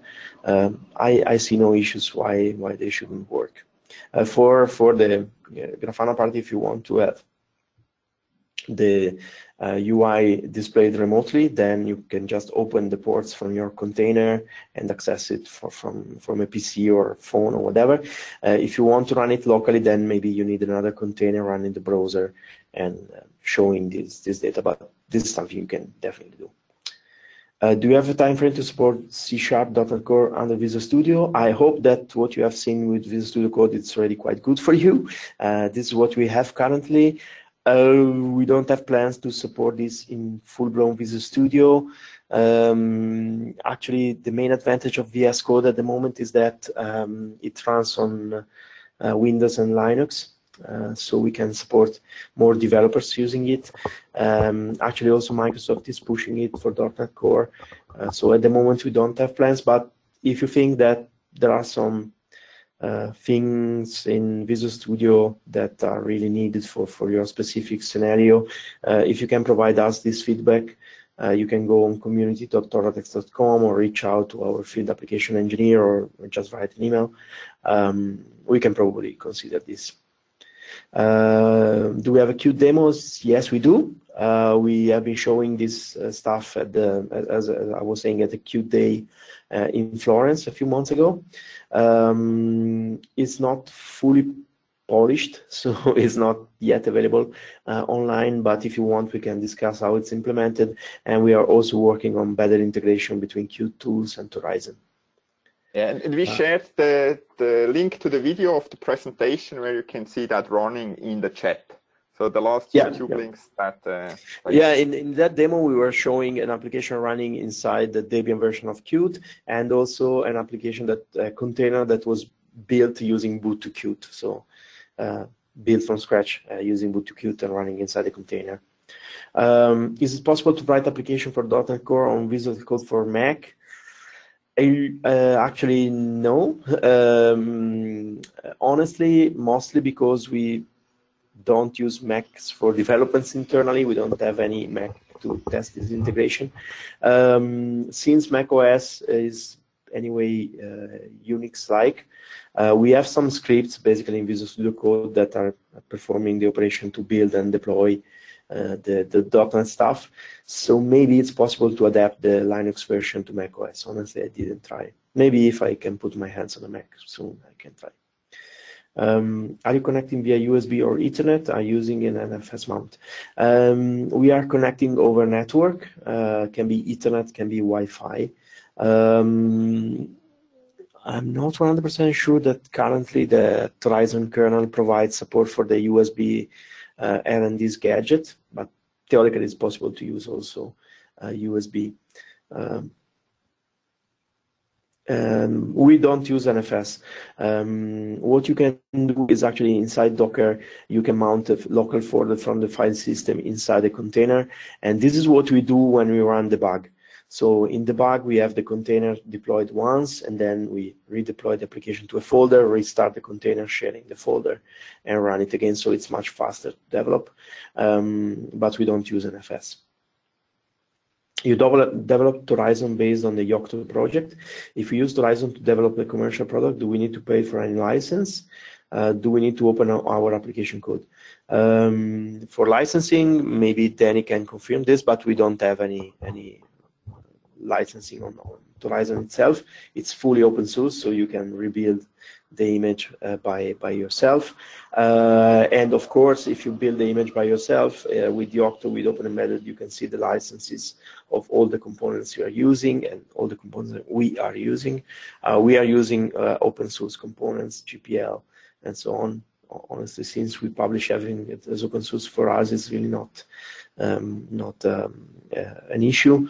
I see no issues why they shouldn't work. For the Grafana part, if you want to have the UI displayed remotely, then you can just open the ports from your container and access it from a PC or phone or whatever. If you want to run it locally, then maybe you need another container running the browser and showing this data, but this is something you can definitely do. Do you have a time frame to support C#, .NET Core under Visual Studio? I hope that what you have seen with Visual Studio Code, it's already quite good for you. This is what we have currently. We don't have plans to support this in full-blown Visual Studio. Actually, the main advantage of VS Code at the moment is that it runs on Windows and Linux. So we can support more developers using it. Actually, also Microsoft is pushing it for .NET Core. So at the moment, we don't have plans. But if you think that there are some things in Visual Studio that are really needed for your specific scenario, if you can provide us this feedback, you can go on community.toradex.com or reach out to our field application engineer or just write an email. We can probably consider this. Do we have a Qt demos? Yes, we do. We have been showing this stuff at the, as I was saying, at the Qt Day in Florence a few months ago. It's not fully polished, so it's not yet available online, but if you want, we can discuss how it's implemented, and we are also working on better integration between Qt tools and Torizon. Yeah, and we shared the link to the video of the presentation where you can see that running in the chat. So the last YouTube links that... in that demo, we were showing an application running inside the Debian version of Qt, and also an application that container that was built using boot to Qt. So built from scratch using boot to Qt and running inside the container. Is it possible to write application for .NET Core on Visual Code for Mac? Actually, no. Honestly, mostly because we don't use Macs for developments internally. We don't have any Mac to test this integration. Since macOS is anyway Unix-like, we have some scripts basically in Visual Studio Code that are performing the operation to build and deploy the .NET stuff, so maybe it's possible to adapt the Linux version to macOS. Honestly, I didn't try. Maybe if I can put my hands on a Mac soon, I can try. Are you connecting via USB or Ethernet? Are you using an NFS mount? We are connecting over network. Can be Ethernet, can be Wi-Fi. I'm not 100% sure that currently the Torizon kernel provides support for the USB and this gadget, but theoretically it's possible to use also USB. And we don't use NFS. What you can do is actually inside Docker, you can mount a local folder from the file system inside a container, and this is what we do when we run debug. So in debug, we have the container deployed once, and then we redeploy the application to a folder, restart the container, sharing the folder, and run it again. So it's much faster to develop, but we don't use NFS. You develop Torizon based on the Yocto project. If we use Torizon to develop a commercial product, do we need to pay for any license? Do we need to open our application code? For licensing, maybe Danny can confirm this, but we don't have any licensing on Torizon itself. It's fully open source, so you can rebuild the image by yourself. And of course, if you build the image by yourself with Yocto, with Open Embedded, you can see the licenses of all the components you are using and all the components that we are using. We are using open source components, GPL, and so on. Honestly, since we publish everything as open source, for us it's really not an issue.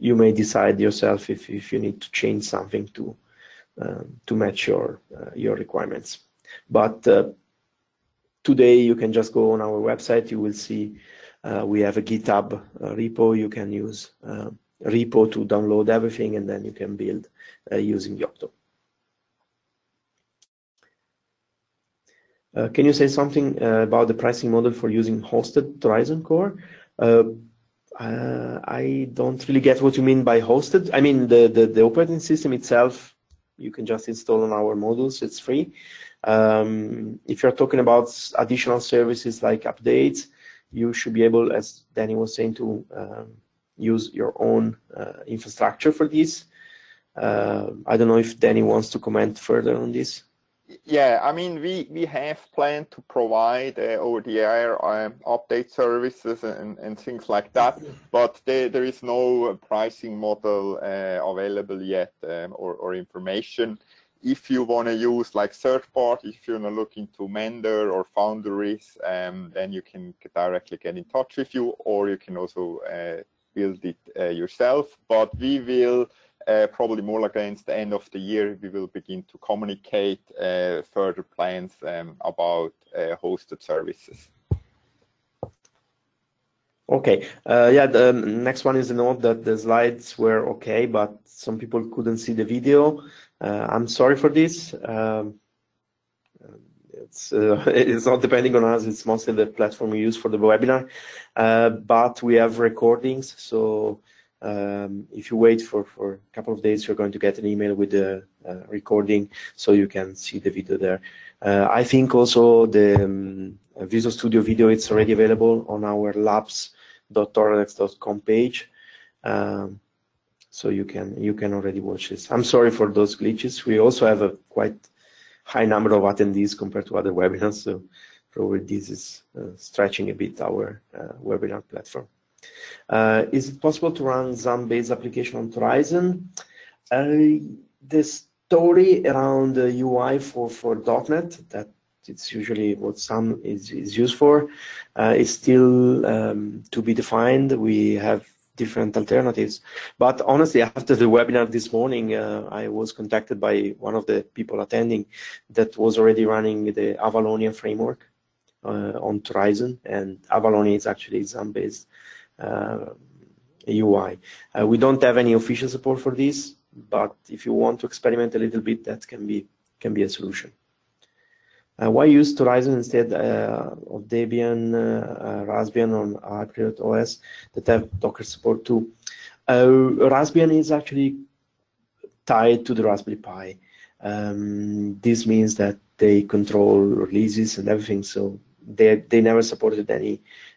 You may decide yourself if you need to change something to match your requirements. But today you can just go on our website. You will see we have a GitHub repo. You can use repo to download everything, and then you can build using Yocto. Can you say something about the pricing model for using hosted Torizon Core? I don't really get what you mean by hosted. I mean, the operating system itself, you can just install on our modules. It's free. If you're talking about additional services like updates, you should be able, as Danny was saying, to use your own infrastructure for this. I don't know if Danny wants to comment further on this. Yeah, I mean, we have planned to provide over-the-air update services and things like that, but there is no pricing model available yet or information. If you want to use like third-party, if you're looking to Mender or Foundries, then you can directly get in touch with you, or you can also build it yourself. But we will probably more like against the end of the year, we will begin to communicate further plans about hosted services. Okay, yeah, the next one is a note that the slides were okay, but some people couldn't see the video. I'm sorry for this. It's not depending on us, it's mostly the platform we use for the webinar, but we have recordings, so if you wait for a couple of days, you're going to get an email with the recording, so you can see the video there. I think also the Visual Studio video, it's already available on our labs.toradex.com page, so you can already watch this. I'm sorry for those glitches. We also have a quite high number of attendees compared to other webinars, so probably this is stretching a bit our webinar platform. Is it possible to run XAMPP-based application on Torizon? The story around the UI for .NET, that it's usually what some is used for, is still to be defined. We have different alternatives. But honestly, after the webinar this morning, I was contacted by one of the people attending that was already running the Avalonia framework on Torizon, and Avalonia is actually XAMPP-based UI. We don't have any official support for this, but if you want to experiment a little bit, that can be a solution. Why use Torizon instead of Debian, Raspbian on Aktualizr OS that have Docker support too? Raspbian is actually tied to the Raspberry Pi. This means that they control releases and everything, so they never supported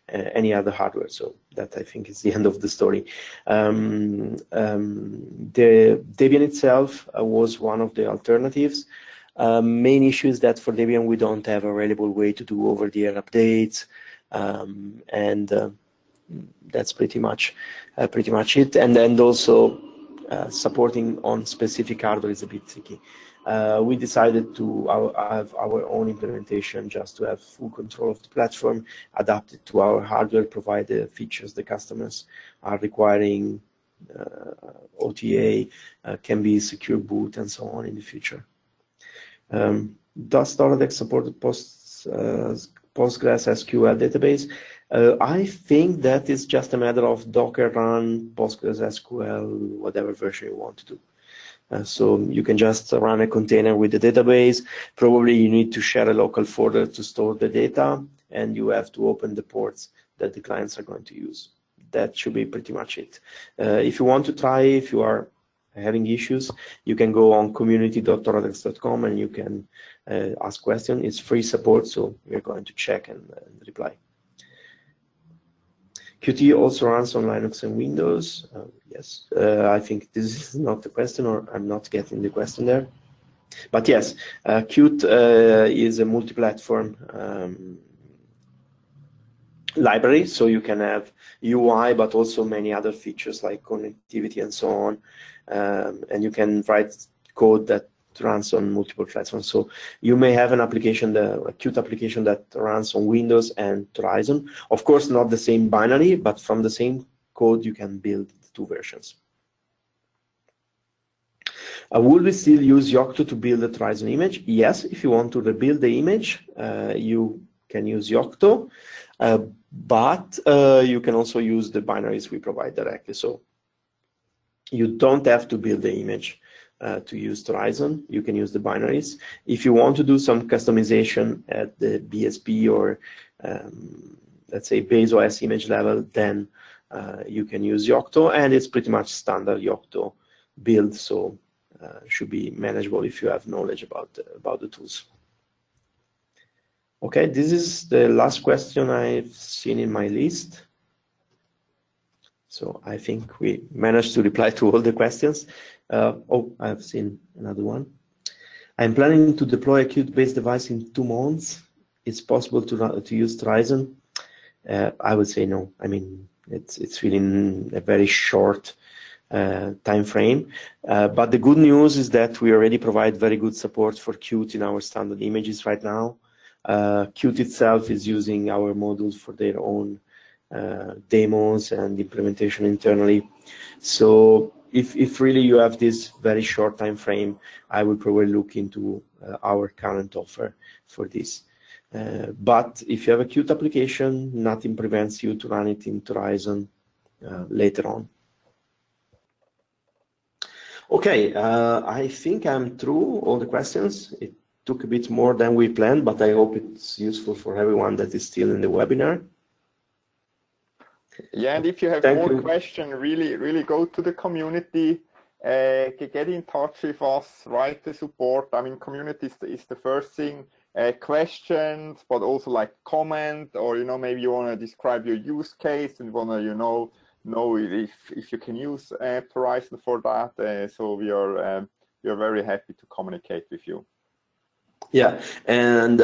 any other hardware, so that I think is the end of the story. The Debian itself was one of the alternatives. Main issue is that for Debian we don't have a reliable way to do over-the-air updates, and that's pretty much it. And also supporting on specific hardware is a bit tricky. We decided to have our own implementation just to have full control of the platform, adapt it to our hardware, provide the features the customers are requiring, OTA, can be secure boot and so on in the future. Does Toradex support the Postgres SQL database? I think that is just a matter of Docker run Postgres SQL, whatever version you want to do. So you can just run a container with the database. Probably you need to share a local folder to store the data, and you have to open the ports that the clients are going to use. That should be pretty much it. If you want to try, if you are having issues, you can go on community.toradex.com and you can ask questions. It's free support, so we're going to check and reply. Qt also runs on Linux and Windows. Yes, I think this is not the question, or I'm not getting the question there. But yes, Qt is a multi-platform library, so you can have UI, but also many other features like connectivity and so on. And you can write code that runs on multiple platforms. So you may have an application, a Qt application that runs on Windows and Torizon. Of course, not the same binary, but from the same code, you can build the two versions. Will we still use Yocto to build the Torizon image? Yes, if you want to rebuild the image, you can use Yocto, but you can also use the binaries we provide directly. So you don't have to build the image to use Torizon. You can use the binaries. If you want to do some customization at the BSP or let's say base OS image level, then you can use Yocto, and it's pretty much standard Yocto build, so should be manageable if you have knowledge about the tools. Okay, this is the last question I've seen in my list. So I think we managed to reply to all the questions. Oh, I've seen another one. I'm planning to deploy a Qt-based device in 2 months. It's possible to use Torizon? I would say no. I mean, it's really a very short time frame. But the good news is that we already provide very good support for Qt in our standard images right now. Qt itself is using our modules for their own demos and implementation internally. So if really you have this very short time frame, I would probably look into our current offer for this. But if you have a Qt application, nothing prevents you to run it in Torizon later on. Okay, I think I'm through all the questions. It took a bit more than we planned, but I hope it's useful for everyone that is still in the webinar. Yeah, and if you have more questions, really go to the community, get in touch with us, write the support. I mean, community is the first thing. Questions, but also like comment, or you know, maybe you want to describe your use case and want to, you know if you can use Torizon for that. So we are very happy to communicate with you. Yeah, and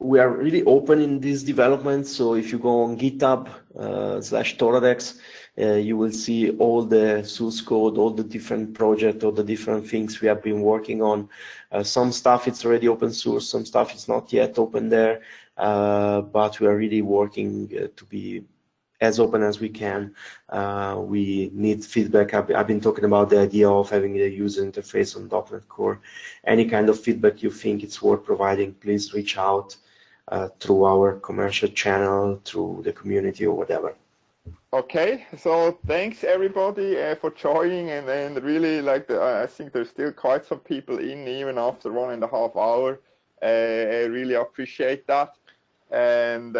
we are really open in this development. So if you go on GitHub /Toradex, you will see all the source code, all the different projects, all the different things we have been working on. Some stuff it's already open source, some stuff is not yet open there, but we are really working to be as open as we can. We need feedback. I've been talking about the idea of having a user interface on .NET Core. Any kind of feedback you think it's worth providing, please reach out through our commercial channel, through the community or whatever. Okay, so thanks everybody for joining, and really like I think there's still quite some people in even after 1.5 hours. I really appreciate that, and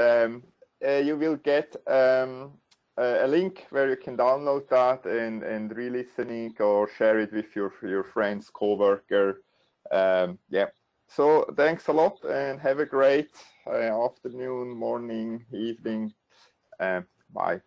you will get a link where you can download that and re-listening or share it with your friends, co-worker. Yeah, so thanks a lot and have a great afternoon, morning, evening. Bye.